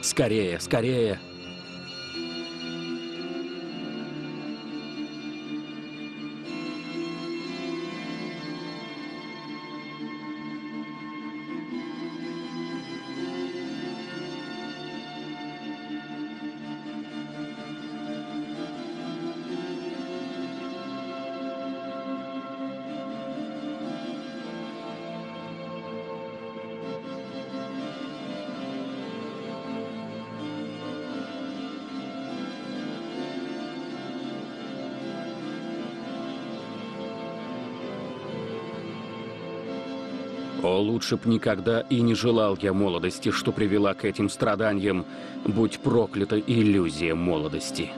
Скорее, скорее! О, лучше б никогда и не желал я молодости, что привела к этим страданиям. Будь проклята иллюзия молодости.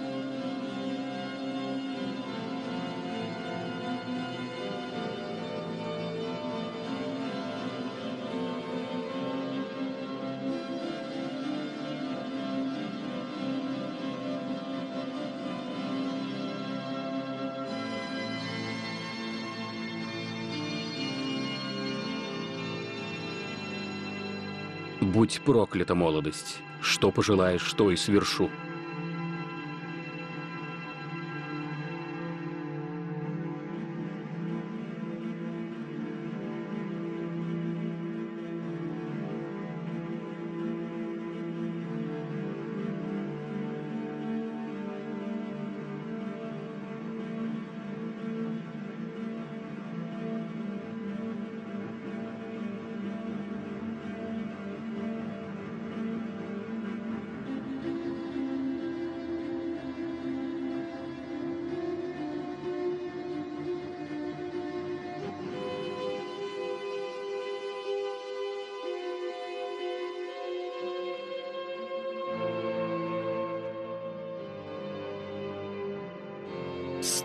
Будь проклята, молодость, что пожелаешь, что и свершу.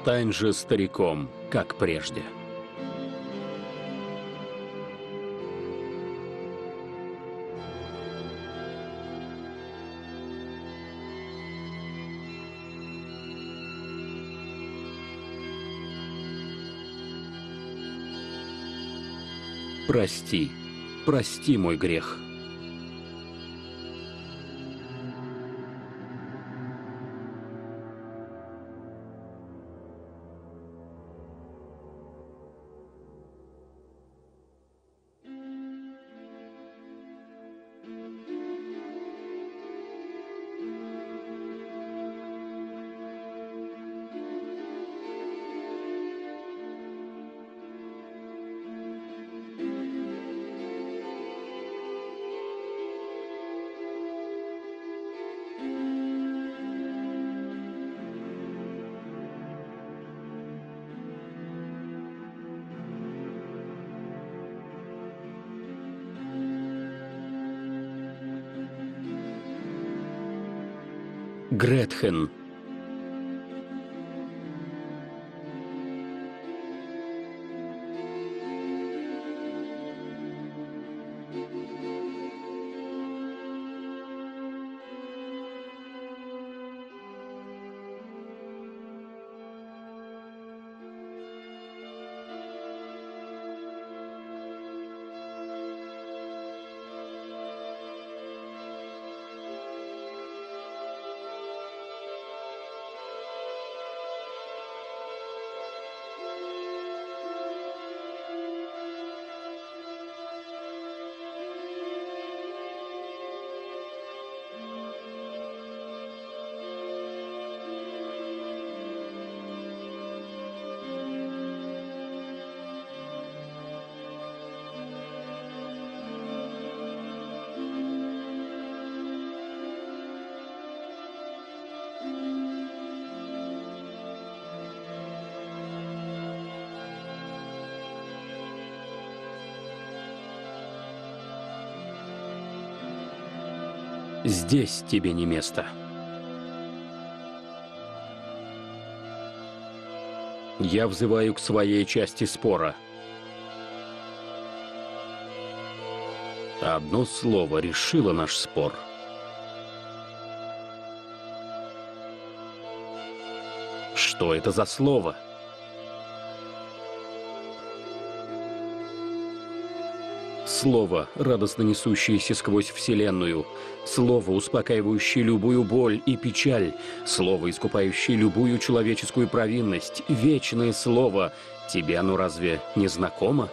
Стань же стариком, как прежде. Прости, прости мой грех. Гретхен. Здесь тебе не место. Я взываю к своей части спора. Одно слово решило наш спор. Что это за слово? Слово, радостно несущееся сквозь Вселенную, слово, успокаивающее любую боль и печаль, слово, искупающее любую человеческую провинность, вечное слово. Тебе оно разве не знакомо?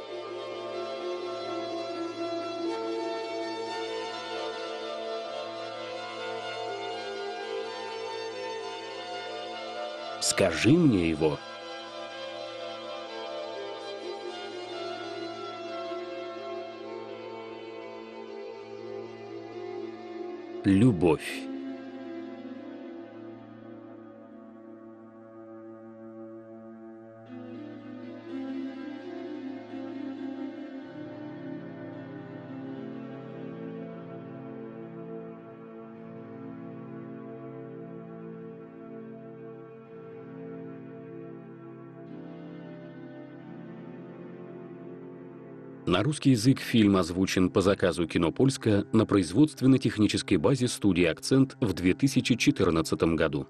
Скажи мне его. Любовь. На русский язык фильм озвучен по заказу «Кинопольска» на производственно-технической базе студии «Акцент» в две тысячи четырнадцатом году.